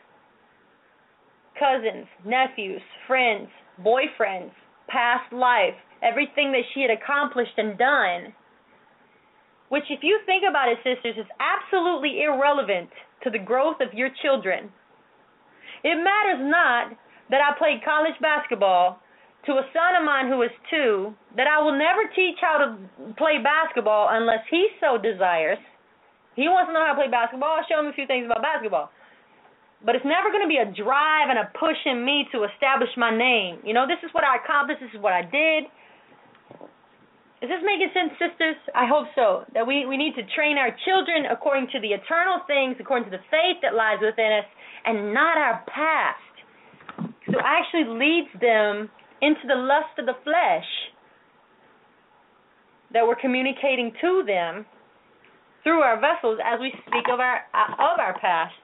Cousins, nephews, friends, boyfriends, past life, everything that she had accomplished and done, which if you think about it, sisters, is absolutely irrelevant to the growth of your children. It matters not that I played college basketball to a son of mine who is 2, that I will never teach how to play basketball unless he so desires. He wants to know how to play basketball, I'll show him a few things about basketball. But it's never going to be a drive and a push in me to establish my name. You know, this is what I accomplished, this is what I did. Is this making sense, sisters? I hope so. That we need to train our children according to the eternal things, according to the faith that lies within us, and not our past. So it actually leads them into the lust of the flesh that we're communicating to them through our vessels as we speak of our past.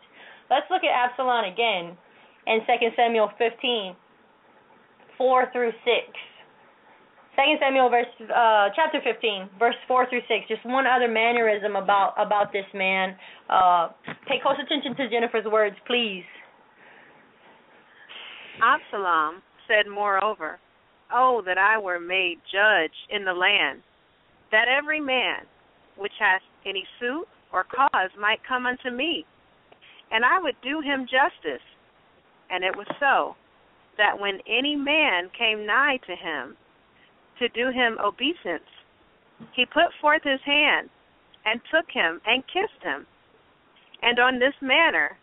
Let's look at Absalom again in 2 Samuel 15, 4 through 6. 2 Samuel chapter 15, verse 4 through 6. Just one other mannerism about this man. Pay close attention to Jennifer's words, please. Absalom said, moreover, "Oh, that I were made judge in the land, that every man which hath any suit or cause might come unto me, and I would do him justice." And it was so, that when any man came nigh to him, to do him obeisance, he put forth his hand, and took him, and kissed him. And on this manner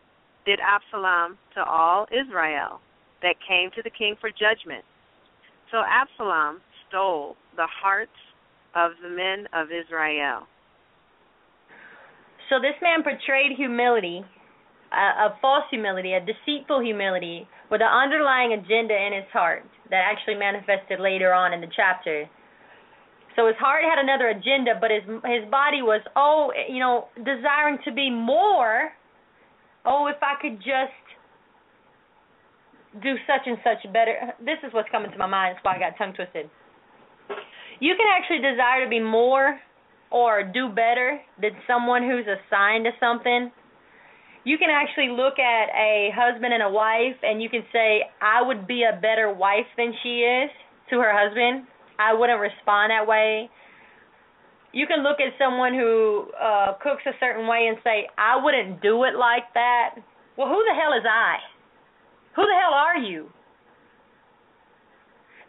did Absalom to all Israel that came to the king for judgment. So Absalom stole the hearts of the men of Israel. So this man portrayed humility, a false humility, a deceitful humility, with an underlying agenda in his heart that actually manifested later on in the chapter. So his heart had another agenda, but his body was, desiring to be more. Oh, if I could just do such and such better. This is what's coming to my mind. That's why I got tongue twisted. You can actually desire to be more or do better than someone who's assigned to something. You can actually look at a husband and a wife, and you can say, I would be a better wife than she is to her husband. I wouldn't respond that way. You can look at someone who cooks a certain way and say, I wouldn't do it like that. Well, who the hell is I? Who the hell are you?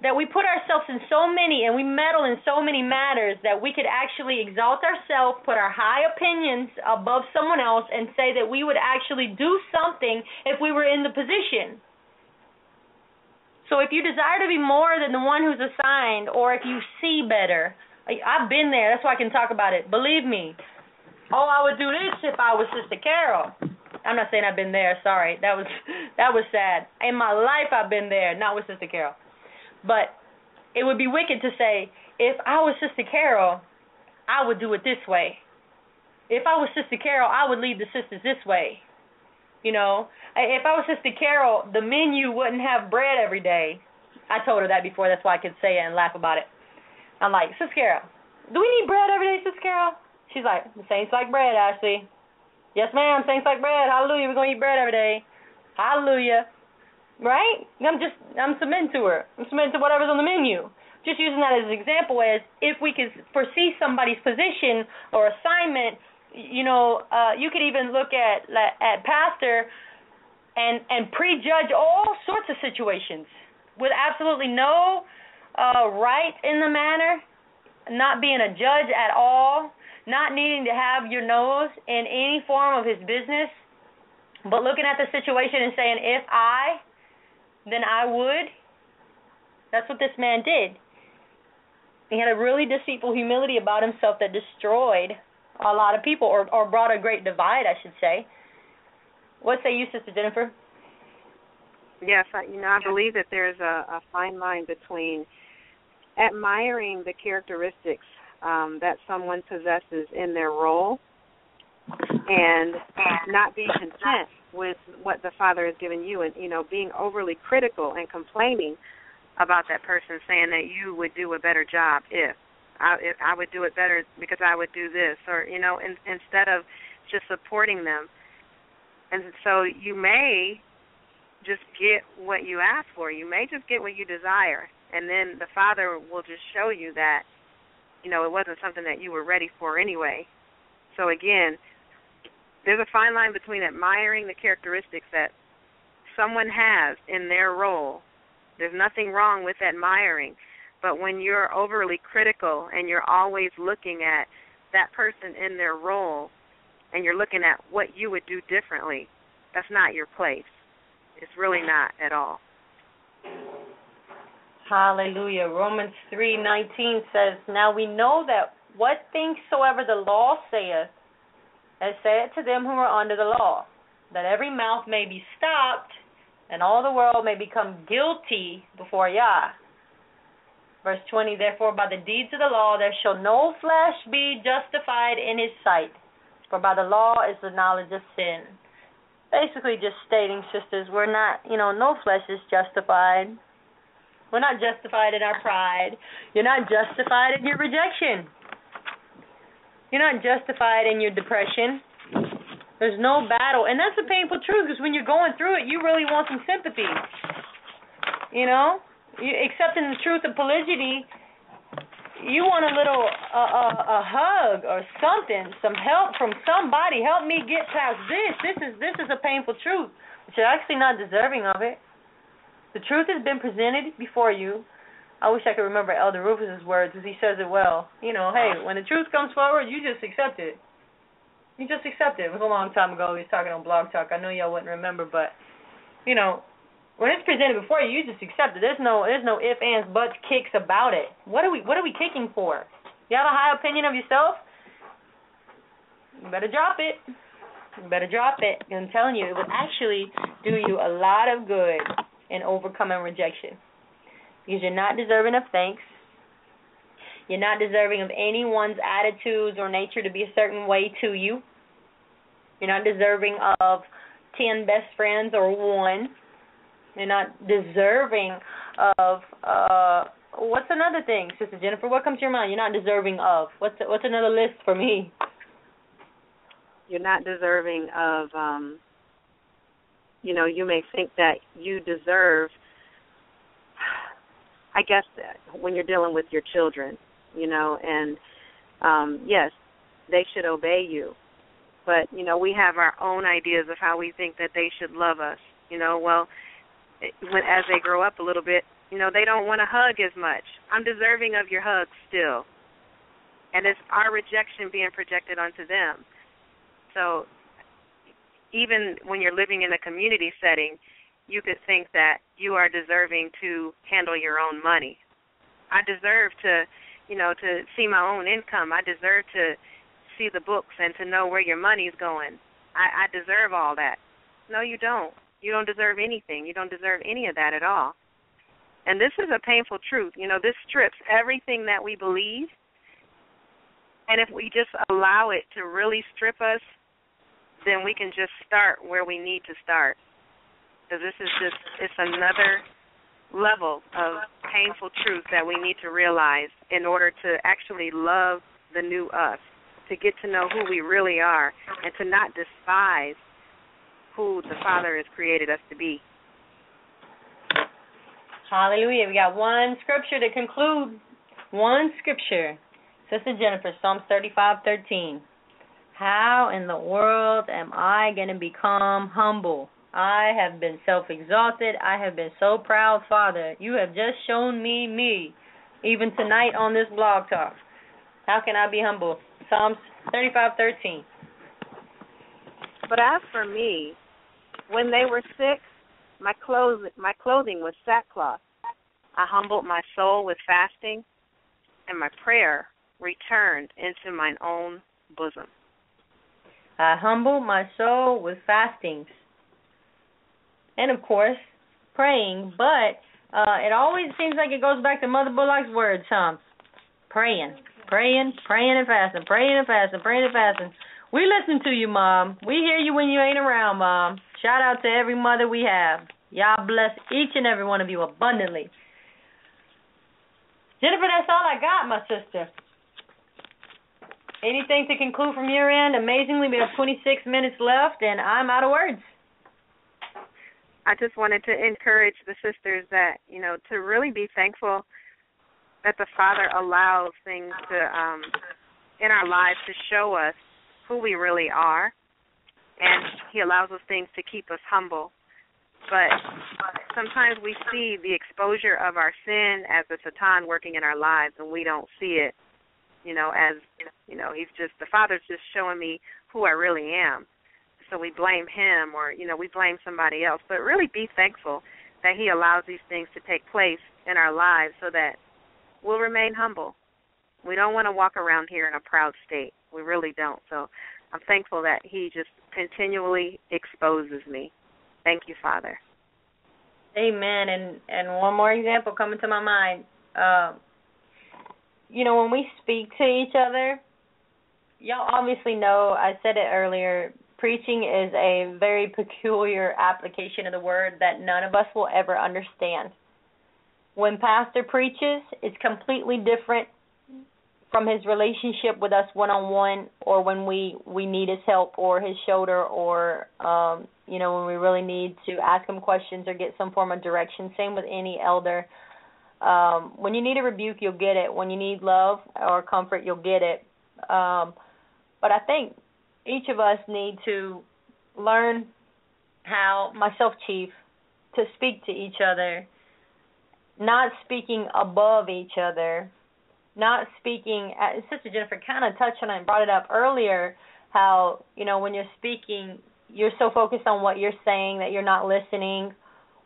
That we put ourselves in so many, and we meddle in so many matters that we could actually exalt ourselves, put our high opinions above someone else, and say that we would actually do something if we were in the position. So if you desire to be more than the one who's assigned, or if you see better, I've been there, that's why I can talk about it. Believe me. Oh, I would do this if I was Sister Carol. I'm not saying I've been there, sorry. That was sad. In my life I've been there, not with Sister Carol. But it would be wicked to say, if I was Sister Carol, I would do it this way. If I was Sister Carol, I would lead the sisters this way. You know, if I was Sister Carol, the menu wouldn't have bread every day. I told her that before, that's why I could say it and laugh about it. I'm like, Sister Carol, do we need bread every day, Sister Carol? She's like, the saints like bread, Ashley. Yes, ma'am, saints like bread. Hallelujah, we're going to eat bread every day. Hallelujah. Right? I'm submitting to her. I'm submitting to whatever's on the menu. Just using that as an example, as if we could foresee somebody's position or assignment, you could even look at pastor and prejudge all sorts of situations with absolutely no right in the manner, not being a judge at all, not needing to have your nose in any form of his business, but looking at the situation and saying, if I... then I would. That's what this man did. He had a really deceitful humility about himself that destroyed a lot of people, or brought a great divide, I should say. What say you, Sister Jennifer? Yes, I believe that there's a fine line between admiring the characteristics that someone possesses in their role and not being content with what the Father has given you, and being overly critical and complaining about that person, saying that you would do a better job if I would do it better because I would do this, or instead of just supporting them. And so you may just get what you ask for. You may just get what you desire, and then the Father will just show you that it wasn't something that you were ready for anyway. So again, there's a fine line between admiring the characteristics that someone has in their role. There's nothing wrong with admiring, but when you're overly critical and you're always looking at that person in their role and you're looking at what you would do differently, that's not your place. It's really not at all. Hallelujah. Romans 3:19 says, now we know that what things soever the law saith, as said to them who are under the law, that every mouth may be stopped, and all the world may become guilty before Yah. Verse 20, therefore by the deeds of the law there shall no flesh be justified in his sight, for by the law is the knowledge of sin. Basically just stating, sisters, we're not, no flesh is justified. We're not justified in our pride. You're not justified in your rejection. You're not justified in your depression. There's no battle. And that's a painful truth, because when you're going through it, you really want some sympathy. Accepting the truth of polygyny, you want a little a hug or something, some help from somebody. Help me get past this. This is a painful truth, but you're actually not deserving of it. The truth has been presented before you. I wish I could remember Elder Rufus's words, because he says it well. Hey, when the truth comes forward, you just accept it. You just accept it. It was a long time ago. He was talking on Blog Talk. I know y'all wouldn't remember, but, when it's presented before you, you just accept it. There's no ifs, ands, buts, kicks about it. What are we kicking for? You have a high opinion of yourself? You better drop it. I'm telling you, it will actually do you a lot of good in overcoming rejection, because you're not deserving of thanks. You're not deserving of anyone's attitudes or nature to be a certain way to you. You're not deserving of 10 best friends or one. You're not deserving of, what's another thing, Sister Jennifer? What comes to your mind? You're not deserving of. What's another list for me? You're not deserving of, you may think that you deserve, I guess, when you're dealing with your children, and yes, they should obey you. But, we have our own ideas of how we think that they should love us. When as they grow up a little bit, they don't want to hug as much. I'm deserving of your hug still. And it's our rejection being projected onto them. So even when you're living in a community setting, you could think that you are deserving to handle your own money. I deserve to, to see my own income. I deserve to see the books and to know where your money's going. I deserve all that. No, you don't. You don't deserve anything. You don't deserve any of that at all. And this is a painful truth. This strips everything that we believe. And if we just allow it to really strip us, then we can just start where we need to start. Because this is just, it's another level of painful truth that we need to realize in order to actually love the new us, to get to know who we really are, and to not despise who the Father has created us to be. Hallelujah. We got one scripture to conclude. One scripture. Sister Jennifer, Psalms 35:13. How in the world am I going to become humble? I have been self-exalted. I have been so proud, Father. You have just shown me, even tonight on this blog talk. How can I be humble? Psalms 35:13. But as for me, when they were sick, my clothing was sackcloth. I humbled my soul with fasting, and my prayer returned into mine own bosom. I humbled my soul with fastings. And, of course, praying. But it always seems like it goes back to Mother Bullock's words, huh? Praying and fasting. We listen to you, Mom. We hear you when you ain't around, Mom. Shout out to every mother we have. Y'all bless each and every one of you abundantly. Jennifer, that's all I got, my sister. Anything to conclude from your end? Amazingly, we have 26 minutes left, and I'm out of words. I just wanted to encourage the sisters that, to really be thankful that the Father allows things to in our lives to show us who we really are, and He allows us things to keep us humble. But sometimes we see the exposure of our sin as the Satan working in our lives, and we don't see it, the Father's just showing me who I really am. So we blame him or, we blame somebody else. But really be thankful that he allows these things to take place in our lives so that we'll remain humble. We don't want to walk around here in a proud state. We really don't. So I'm thankful that he just continually exposes me. Thank you, Father. Amen. And one more example coming to my mind. When we speak to each other, y'all obviously know, I said it earlier, preaching is a very peculiar application of the word that none of us will ever understand. When Pastor preaches, it's completely different from his relationship with us one-on-one, or when we need his help or his shoulder, or, when we really need to ask him questions or get some form of direction. Same with any elder. When you need a rebuke, you'll get it. When you need love or comfort, you'll get it. But I think each of us need to learn how, myself chief, to speak to each other, not speaking above each other, not speaking at, Sister Jennifer kind of touched on it and brought it up earlier, how, when you're speaking, you're so focused on what you're saying that you're not listening,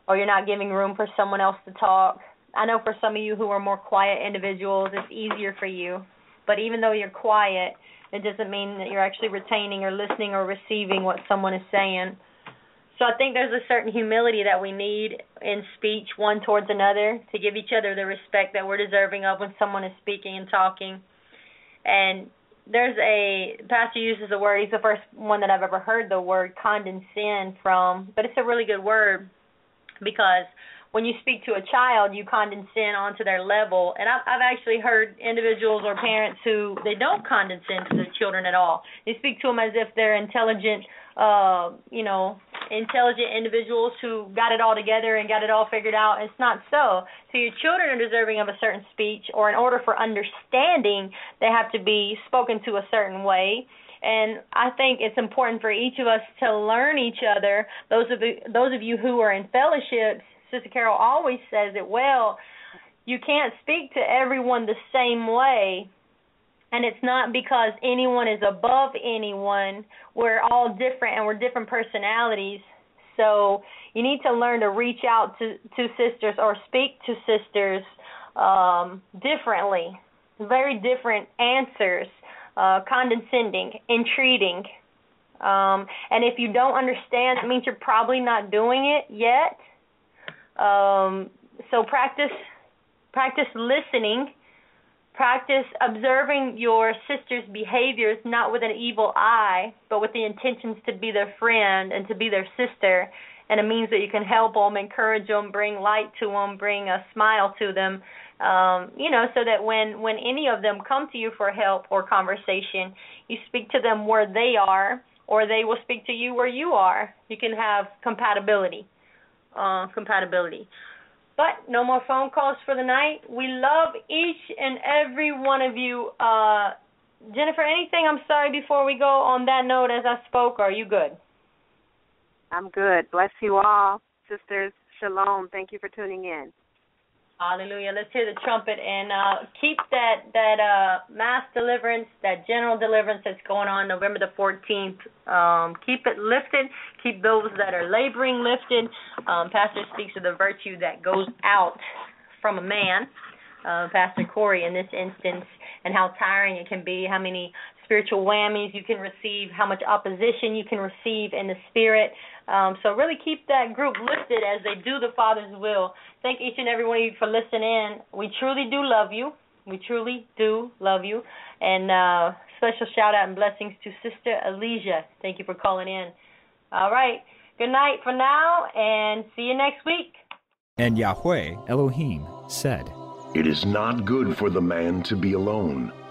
or you're not giving room for someone else to talk. I know for some of you who are more quiet individuals, it's easier for you. But even though you're quiet, it doesn't mean that you're actually retaining or listening or receiving what someone is saying. So I think there's a certain humility that we need in speech, one towards another, to give each other the respect that we're deserving of when someone is speaking and talking. And Pastor uses the word, he's the first one that I've ever heard the word condescend from, but it's a really good word, because when you speak to a child, you condescend onto their level. And I've actually heard individuals or parents who, they don't condescend to their children at all. They speak to them as if they're intelligent individuals who got it all together and got it all figured out. It's not so. So your children are deserving of a certain speech, or in order for understanding, they have to be spoken to a certain way. And I think it's important for each of us to learn each other. Those of you who are in fellowships, Sister Carol always says it well, you can't speak to everyone the same way, and it's not because anyone is above anyone. We're all different, and we're different personalities, so you need to learn to reach out to sisters or speak to sisters differently, very different answers, condescending, entreating. And if you don't understand, that means you're probably not doing it yet. So practice listening, practice observing your sister's behaviors, not with an evil eye, but with the intentions to be their friend and to be their sister, and it means that you can help them, encourage them, bring light to them, bring a smile to them, so that when any of them come to you for help or conversation, you speak to them where they are, or they will speak to you where you are. You can have compatibility. But no more phone calls for the night. We love each and every one of you. Jennifer, anything, I'm sorry, before we go on that note as I spoke, are you good? I'm good. Bless you all. Sisters, shalom. Thank you for tuning in. Hallelujah. Let's hear the trumpet and keep that mass deliverance, that general deliverance that's going on November the 14th. Keep it lifted. Keep those that are laboring lifted. Pastor speaks of the virtue that goes out from a man, Pastor Corey in this instance, and how tiring it can be, how many spiritual whammies you can receive, how much opposition you can receive in the spirit. So really keep that group lifted as they do the Father's will. Thank each and every one of you for listening in. We truly do love you. And special shout-out and blessings to Sister Alicia. Thank you for calling in. All right. Good night for now, and see you next week. And Yahweh Elohim said, "It is not good for the man to be alone.